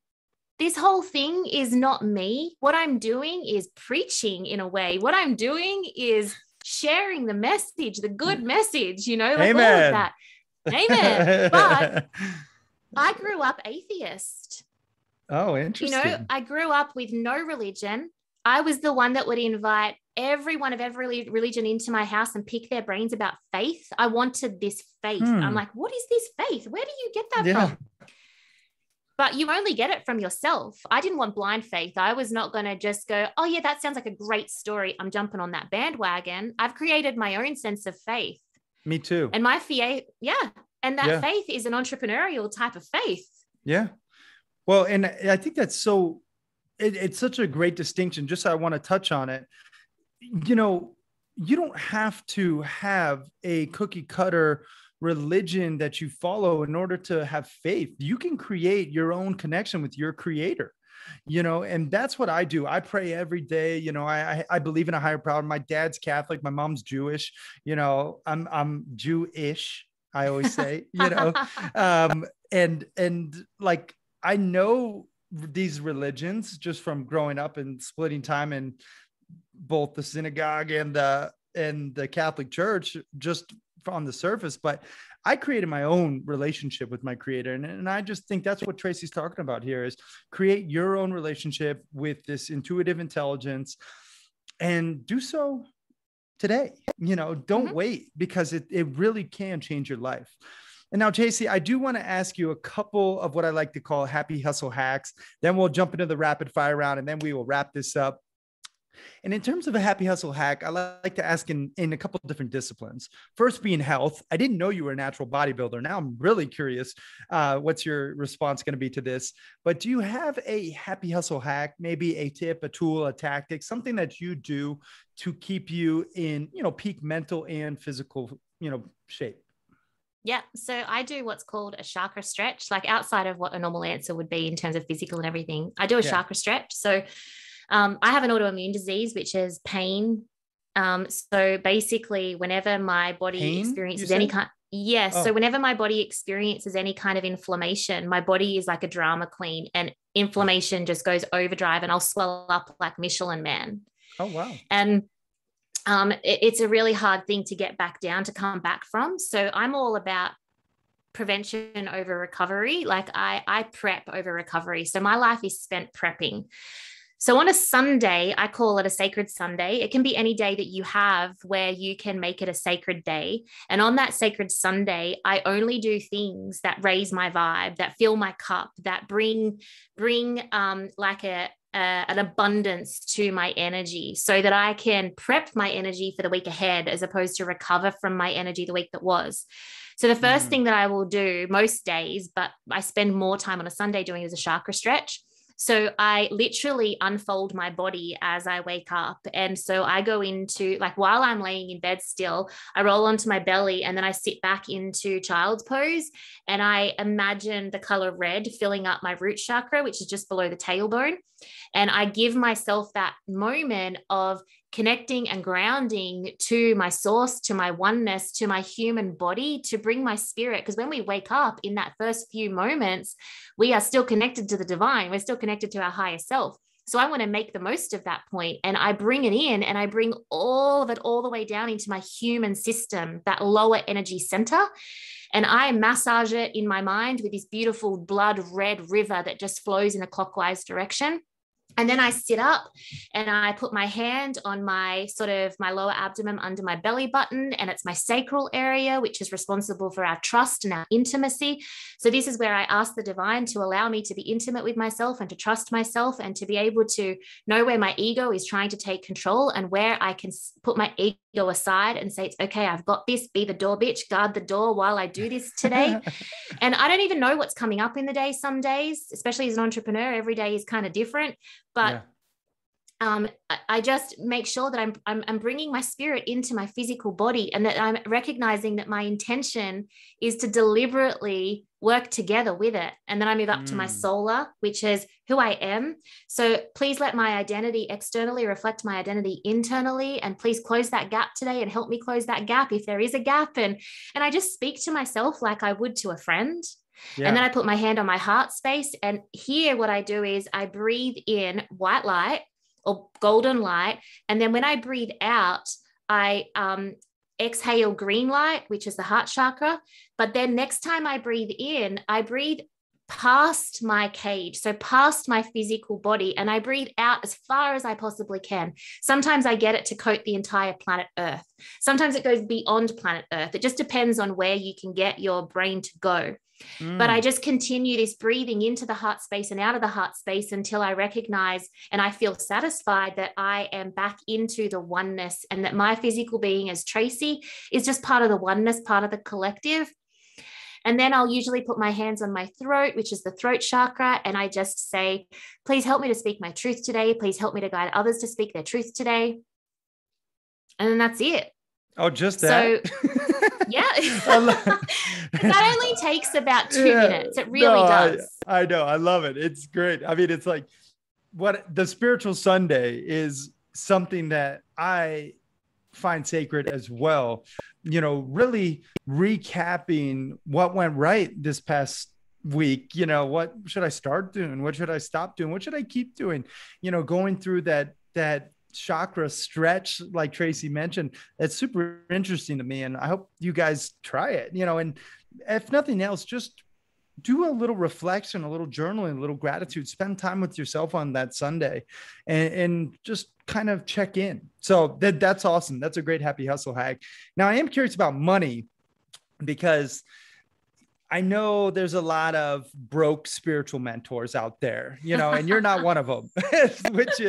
This whole thing is not me. What I'm doing is preaching in a way. What I'm doing is sharing the message, the good message, you know, like Amen. All of that. Amen. But I grew up atheist. Oh, interesting. You know, I grew up with no religion. I was the one that would invite everyone of every religion into my house and pick their brains about faith. I wanted this faith. I'm like, what is this faith? Where do you get that from? But you only get it from yourself. I didn't want blind faith. I was not going to just go, oh yeah, that sounds like a great story. I'm jumping on that bandwagon. I've created my own sense of faith. Me too. And my faith. Yeah. And that faith is an entrepreneurial type of faith. Yeah. Well, and I think that's so, it's such a great distinction. Just, I want to touch on it. You know, you don't have to have a cookie cutter religion that you follow in order to have faith. You can create your own connection with your creator, you know, and that's what I do. I pray every day. You know, I believe in a higher power. My dad's Catholic. My mom's Jewish. You know, I'm Jewish. I always say, you know, and like, I know these religions just from growing up and splitting time in both the synagogue and the Catholic Church just on the surface, but I created my own relationship with my creator. And I just think that's what Tracey's talking about here, is create your own relationship with this intuitive intelligence and do so today. You know, don't wait, because it really can change your life. And now, Tracey, I do want to ask you a couple of what I like to call happy hustle hacks. Then we'll jump into the rapid fire round, and then we will wrap this up. And in terms of a happy hustle hack, I like to ask in a couple of different disciplines. First being health. I didn't know you were a natural bodybuilder. Now I'm really curious, what's your response going to be to this? But do you have a happy hustle hack, maybe a tip, a tool, a tactic, something that you do to keep you in, you know, peak mental and physical, you know, shape? Yeah. So I do what's called a chakra stretch, like outside of what a normal answer would be in terms of physical and everything. I do a chakra stretch. So I have an autoimmune disease, which is pain, So basically, whenever my body experiences any kind, so whenever my body experiences any kind of inflammation, my body is like a drama queen, and inflammation just goes overdrive, and I'll swell up like Michelin Man. Oh wow! And it's a really hard thing to get back down, to come back from. So I'm all about prevention over recovery. Like I prep over recovery. So my life is spent prepping. So on a Sunday, I call it a sacred Sunday. It can be any day that you have where you can make it a sacred day. And on that sacred Sunday, I only do things that raise my vibe, that fill my cup, that bring like an abundance to my energy, so that I can prep my energy for the week ahead, as opposed to recover from my energy the week that was. So the first thing that I will do most days, but I spend more time on a Sunday doing, is a chakra stretch. So I literally unfold my body as I wake up. And so I go into, like, while I'm laying in bed still, I roll onto my belly, and then I sit back into child's pose. And I imagine the color red filling up my root chakra, which is just below the tailbone. And I give myself that moment of connecting and grounding to my source, to my oneness, to my human body, to bring my spirit. Because when we wake up in that first few moments, we are still connected to the divine. We're still connected to our higher self. So I want to make the most of that point. And I bring it in, and I bring all of it all the way down into my human system, that lower energy center. And I massage it in my mind with this beautiful blood red river that just flows in a clockwise direction. And then I sit up, and I put my hand on my sort of my lower abdomen under my belly button. And it's my sacral area, which is responsible for our trust and our intimacy. So this is where I ask the divine to allow me to be intimate with myself, and to trust myself, and to be able to know where my ego is trying to take control, and where I can put my ego aside and say, it's okay, I've got this, be the door bitch, guard the door while I do this today. And I don't even know what's coming up in the day some days, especially as an entrepreneur, every day is kind of different. But I just make sure that I'm bringing my spirit into my physical body, and that I'm recognizing that my intention is to deliberately work together with it. And then I move up to my solar, which is who I am. So please let my identity externally reflect my identity internally, and please close that gap today, and help me close that gap if there is a gap. And I just speak to myself like I would to a friend. Yeah. And then I put my hand on my heart space, and here what I do is I breathe in white light or golden light. And then when I breathe out, I exhale green light, which is the heart chakra. But then next time I breathe in, I breathe past my cage, so past my physical body, and I breathe out as far as I possibly can. Sometimes I get it to coat the entire planet Earth. Sometimes it goes beyond planet Earth. It just depends on where you can get your brain to go. But I just continue this breathing into the heart space and out of the heart space until I recognize and I feel satisfied that I am back into the oneness, and that my physical being as Tracey is just part of the oneness, part of the collective. And then I'll usually put my hands on my throat, which is the throat chakra. And I just say, please help me to speak my truth today. Please help me to guide others to speak their truth today. And then that's it. Oh, just that? So, yeah. That only takes about 2 minutes. It really does. I know. I love it. It's great. I mean, it's like what the spiritual Sunday is something that I find sacred as well, you know, really recapping what went right this past week. You know, what should I start doing? What should I stop doing? What should I keep doing? You know, going through that chakra stretch, like Tracey mentioned, it's super interesting to me. And I hope you guys try it, you know, and if nothing else, just do a little reflection, a little journaling, a little gratitude, spend time with yourself on that Sunday and just kind of check in. So that's awesome. That's a great happy hustle hack. Now I am curious about money, because I know there's a lot of broke spiritual mentors out there, you know, and you're not one of them, which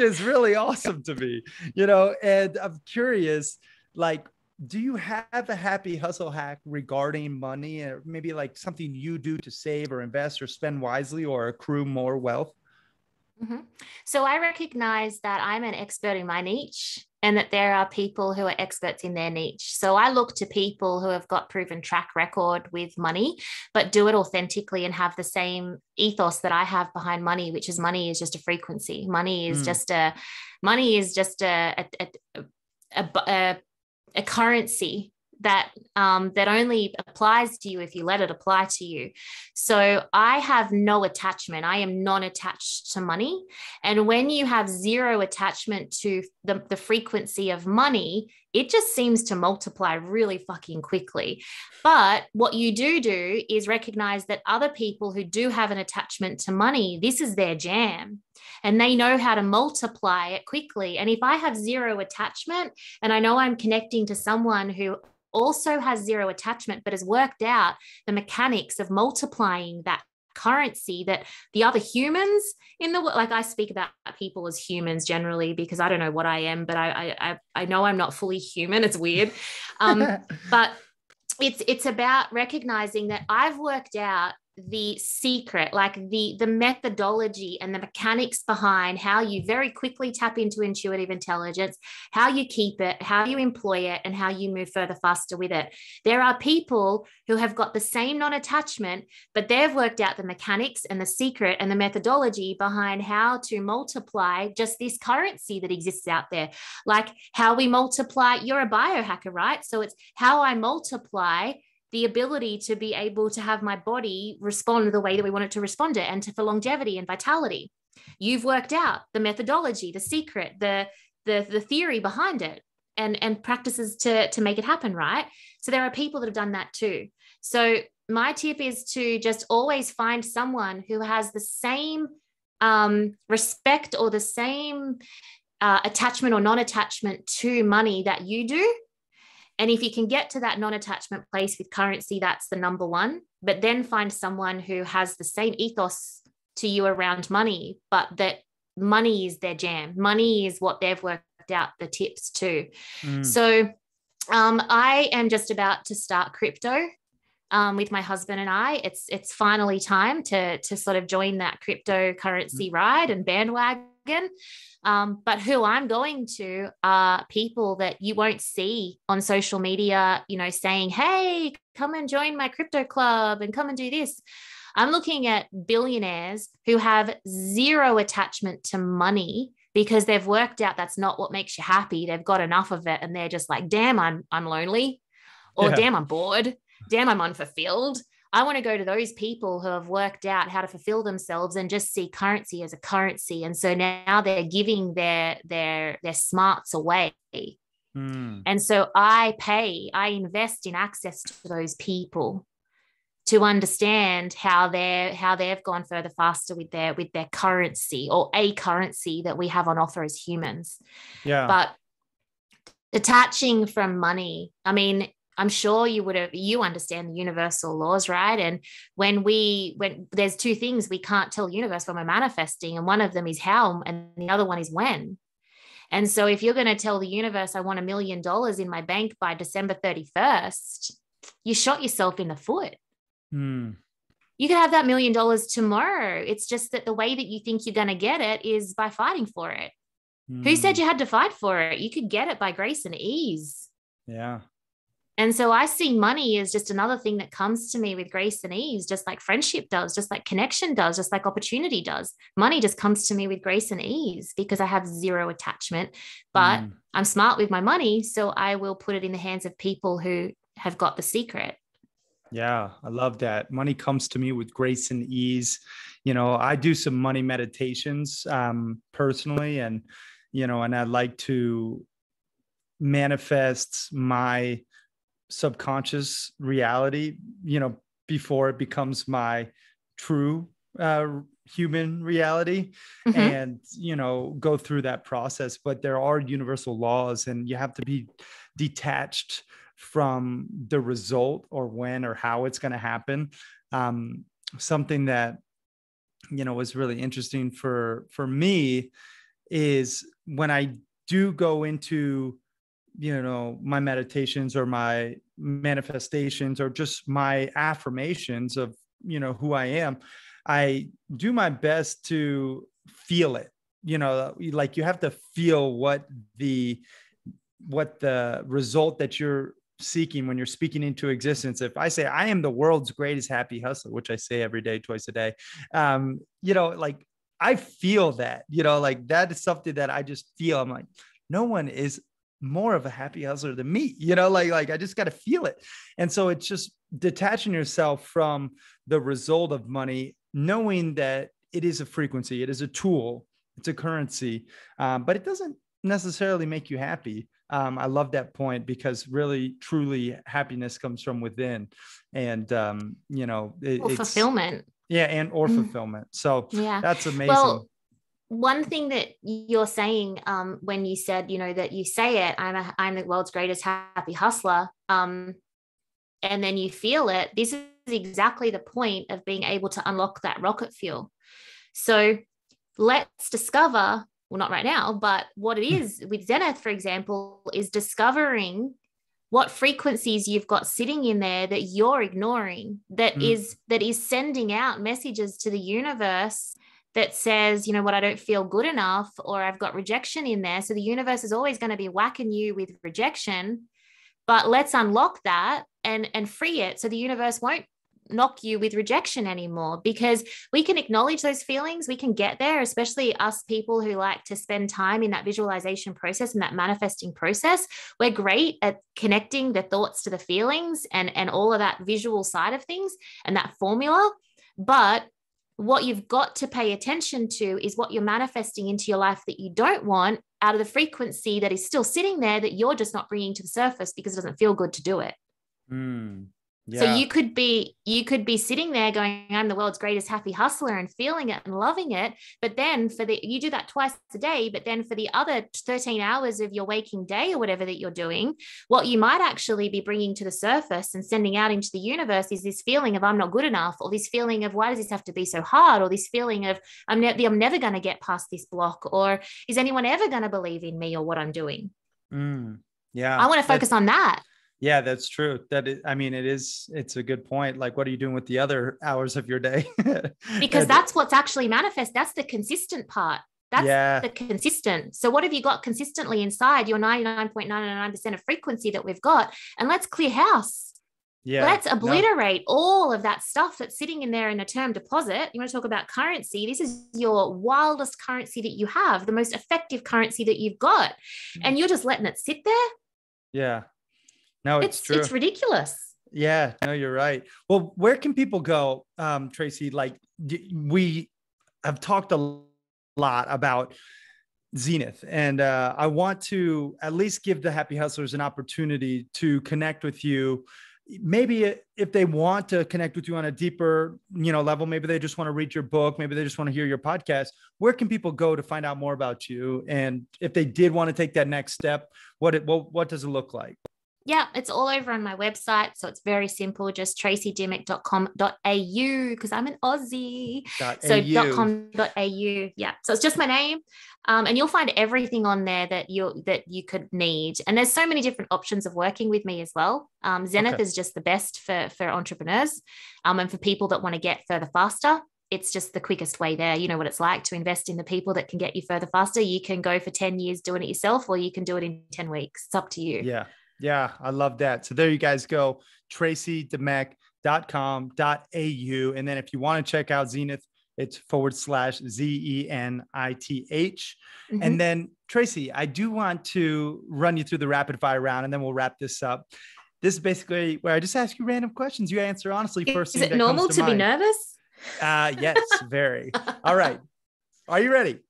is really awesome to me, you know, and I'm curious, like, do you have a happy hustle hack regarding money, or maybe like something you do to save or invest or spend wisely or accrue more wealth? So I recognize that I'm an expert in my niche. and that there are people who are experts in their niche. So I look to people who have got proven track record with money, but do it authentically and have the same ethos that I have behind money, which is money is just a frequency. Money is just a currency that only applies to you if you let it apply to you. So I have no attachment. I am non-attached to money. And when you have zero attachment to the frequency of money, it just seems to multiply really fucking quickly. But what you do is recognize that other people who do have an attachment to money, this is their jam, and they know how to multiply it quickly. And if I have zero attachment and I know I'm connecting to someone who also has zero attachment, but has worked out the mechanics of multiplying that currency that the other humans in the world, like I speak about people as humans generally, because I don't know what I am, but I know I'm not fully human. It's weird. But it's about recognizing that I've worked out the secret, like the methodology and the mechanics behind how you very quickly tap into intuitive intelligence, how you keep it, how you employ it, and how you move further faster with it. There are people who have got the same non-attachment, but they've worked out the mechanics and the secret and the methodology behind how to multiply just this currency that exists out there. Like how we multiply, you're a biohacker, right? So it's how I multiply the ability to be able to have my body respond the way that we want it to respond to, and to for longevity and vitality. You've worked out the methodology, the secret, the theory behind it, and practices to make it happen, right? So there are people that have done that too. So my tip is to just always find someone who has the same respect or the same attachment or non-attachment to money that you do. And if you can get to that non-attachment place with currency, that's the number one. But then find someone who has the same ethos to you around money, but that money is their jam. Money is what they've worked out the tips to. So I am just about to start crypto with my husband and I. It's finally time to sort of join that cryptocurrency ride and bandwagon. But who I'm going to are people that you won't see on social media, you know, saying, hey, come and join my crypto club and come and do this. I'm looking at billionaires who have zero attachment to money because they've worked out that's not what makes you happy. They've got enough of it. And they're just like, damn, I'm lonely, or damn, I'm bored. Damn, I'm unfulfilled. I want to go to those people who have worked out how to fulfill themselves and just see currency as a currency. And so now they're giving their smarts away. And so I invest in access to those people to understand how they've gone further faster with their currency, or a currency that we have on offer as humans. Yeah. But detaching from money, I mean, I'm sure you understand the universal laws, right? And when there's two things we can't tell universe when we're manifesting, and one of them is how, and the other one is when. And so if you're going to tell the universe, I want $1 million in my bank by December 31st, you shot yourself in the foot. You could have that $1 million tomorrow. It's just that the way that you think you're going to get it is by fighting for it. Who said you had to fight for it? You could get it by grace and ease. Yeah. And so I see money as just another thing that comes to me with grace and ease, just like friendship does, just like connection does, just like opportunity does. Money just comes to me with grace and ease because I have zero attachment, but I'm smart with my money. So I will put it in the hands of people who have got the secret. Yeah, I love that. Money comes to me with grace and ease. You know, I do some money meditations personally, and, you know, and I like to manifest my subconscious reality, you know, before it becomes my true human reality, and, you know, go through that process. But there are universal laws, and you have to be detached from the result or when or how it's going to happen. Something that, you know, was really interesting for me is when I do go into, you know, my meditations or my manifestations or just my affirmations of, you know, who I am, I do my best to feel it. You know, like you have to feel what the what the result that you're seeking when you're speaking into existence. If I say I am the world's greatest happy hustler, which I say every day, twice a day, you know, like I feel that, you know, like that is something that I just feel. I'm like, no one is more of a happy hustler than me, you know, like I just got to feel it. And so it's just detaching yourself from the result of money, knowing that it is a frequency, it is a tool, it's a currency, but it doesn't necessarily make you happy. I love that point because really, truly happiness comes from within and, you know, it's fulfillment. Yeah. And or fulfillment. So yeah, that's amazing. Well, one thing that you're saying when you said, you know, that you say it, I'm the world's greatest happy hustler. And then you feel it. This is exactly the point of being able to unlock that rocket fuel. So let's discover, well, not right now, but what it is with Zenith, for example, is discovering what frequencies you've got sitting in there that you're ignoring, that is sending out messages to the universe that says, you know what, I don't feel good enough, or I've got rejection in there. So the universe is always going to be whacking you with rejection, but let's unlock that and free it. So the universe won't knock you with rejection anymore, because we can acknowledge those feelings. We can get there, especially us people who like to spend time in that visualization process and that manifesting process. We're great at connecting the thoughts to the feelings and all of that visual side of things and that formula. But what you've got to pay attention to is what you're manifesting into your life that you don't want, out of the frequency that is still sitting there that you're just not bringing to the surface because it doesn't feel good to do it. Yeah. So you could be sitting there going, I'm the world's greatest happy hustler, and feeling it and loving it. But then you do that twice a day, but then for the other 13 hours of your waking day or whatever that you're doing, what you might actually be bringing to the surface and sending out into the universe is this feeling of I'm not good enough, or this feeling of why does this have to be so hard, or this feeling of I'm never going to get past this block, or is anyone ever going to believe in me or what I'm doing? Yeah. I want to focus on that. Yeah, that's true. It's a good point. Like, what are you doing with the other hours of your day? Because that's what's actually manifest. That's the consistent part. The consistent. So what have you got consistently inside your 99.999% of frequency that we've got? And let's clear house. Yeah. Let's obliterate all of that stuff that's sitting in there in a term deposit. You want to talk about currency? This is your wildest currency that you have, the most effective currency that you've got. And you're just letting it sit there. Yeah. No, it's true. It's ridiculous. Yeah, no, you're right. Well, where can people go, Tracey? Like we have talked a lot about Zenith, and I want to at least give the Happy Hustlers an opportunity to connect with you. Maybe if they want to connect with you on a deeper, level, maybe they just want to read your book. Maybe they just want to hear your podcast. Where can people go to find out more about you? And if they did want to take that next step, what does it look like? Yeah, it's all over on my website. So it's very simple, just traceydimech.com.au, because I'm an Aussie. .com.au. Yeah. So it's just my name. And you'll find everything on there that you could need. And there's so many different options of working with me as well. Zenith is just the best for entrepreneurs and for people that want to get further faster. It's just the quickest way there. You know what it's like to invest in the people that can get you further faster. You can go for 10 years doing it yourself, or you can do it in 10 weeks. It's up to you. Yeah. Yeah, I love that. So there you guys go, traceydimech.com.au. And then if you want to check out Zenith, it's /ZENITH. And then Tracey, I do want to run you through the rapid fire round, and then we'll wrap this up. This is basically where I just ask you random questions. You answer honestly first. Is it normal to be nervous? Yes, very. All right. Are you ready?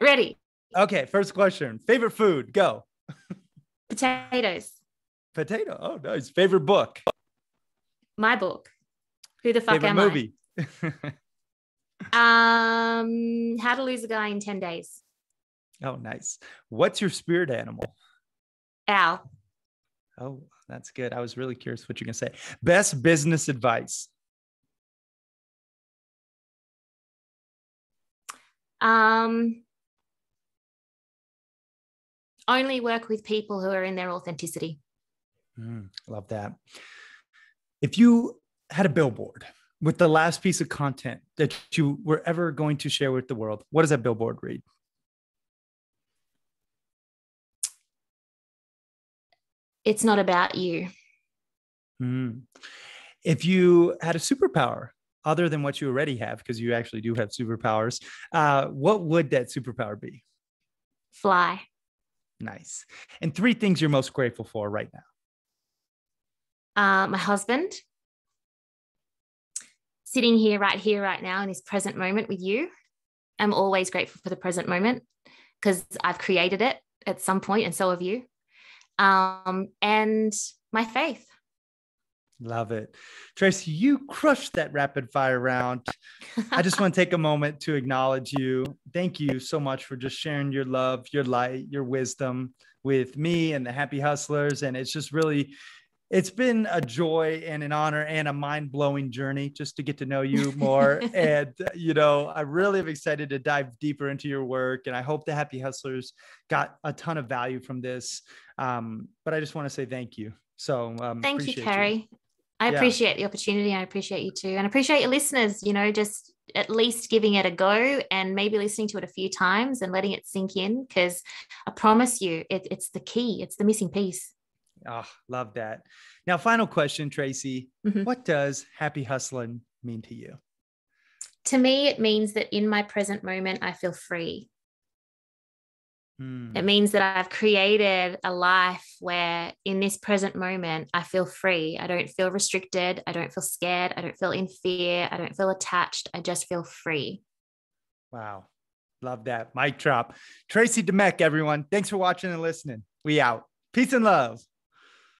Ready. Okay. First question. Favorite food? Go. Potato. Oh, nice. Favorite book? My book. Who the Fuck Am I? Favorite movie? How to Lose a Guy in 10 Days. Oh, nice. What's your spirit animal? Owl. Oh, that's good. I was really curious what you're going to say. Best business advice? Only work with people who are in their authenticity. Love that. If you had a billboard with the last piece of content that you were ever going to share with the world, what does that billboard read? it's not about you. Mm. If you had a superpower other than what you already have, because you actually do have superpowers, what would that superpower be? Fly. Nice. And three things you're most grateful for right now. My husband. Sitting here, right now in this present moment with you. I'm always grateful for the present moment because I've created it at some point, and so have you. And my faith. Love it. Tracey, you crushed that rapid fire round. I just want to take a moment to acknowledge you. Thank you so much for just sharing your love, your light, your wisdom with me and the Happy Hustlers. And it's just really, it's been a joy and an honor and a mind-blowing journey just to get to know you more. And, you know, I really am excited to dive deeper into your work. And I hope the Happy Hustlers got a ton of value from this. But I just want to say thank you. So thank you, Cary. I appreciate the opportunity. I appreciate you too. And I appreciate your listeners, you know, just at least giving it a go and maybe listening to it a few times and letting it sink in, because I promise you it's the key. It's the missing piece. Oh, love that. Now, final question, Tracey, What does happy hustling mean to you? To me, it means that in my present moment, I feel free. It means that I've created a life where in this present moment, I feel free. I don't feel restricted. I don't feel scared. I don't feel in fear. I don't feel attached. I just feel free. Wow. Love that. Mic drop. Tracey Dimech, everyone. Thanks for watching and listening. We out. Peace and love.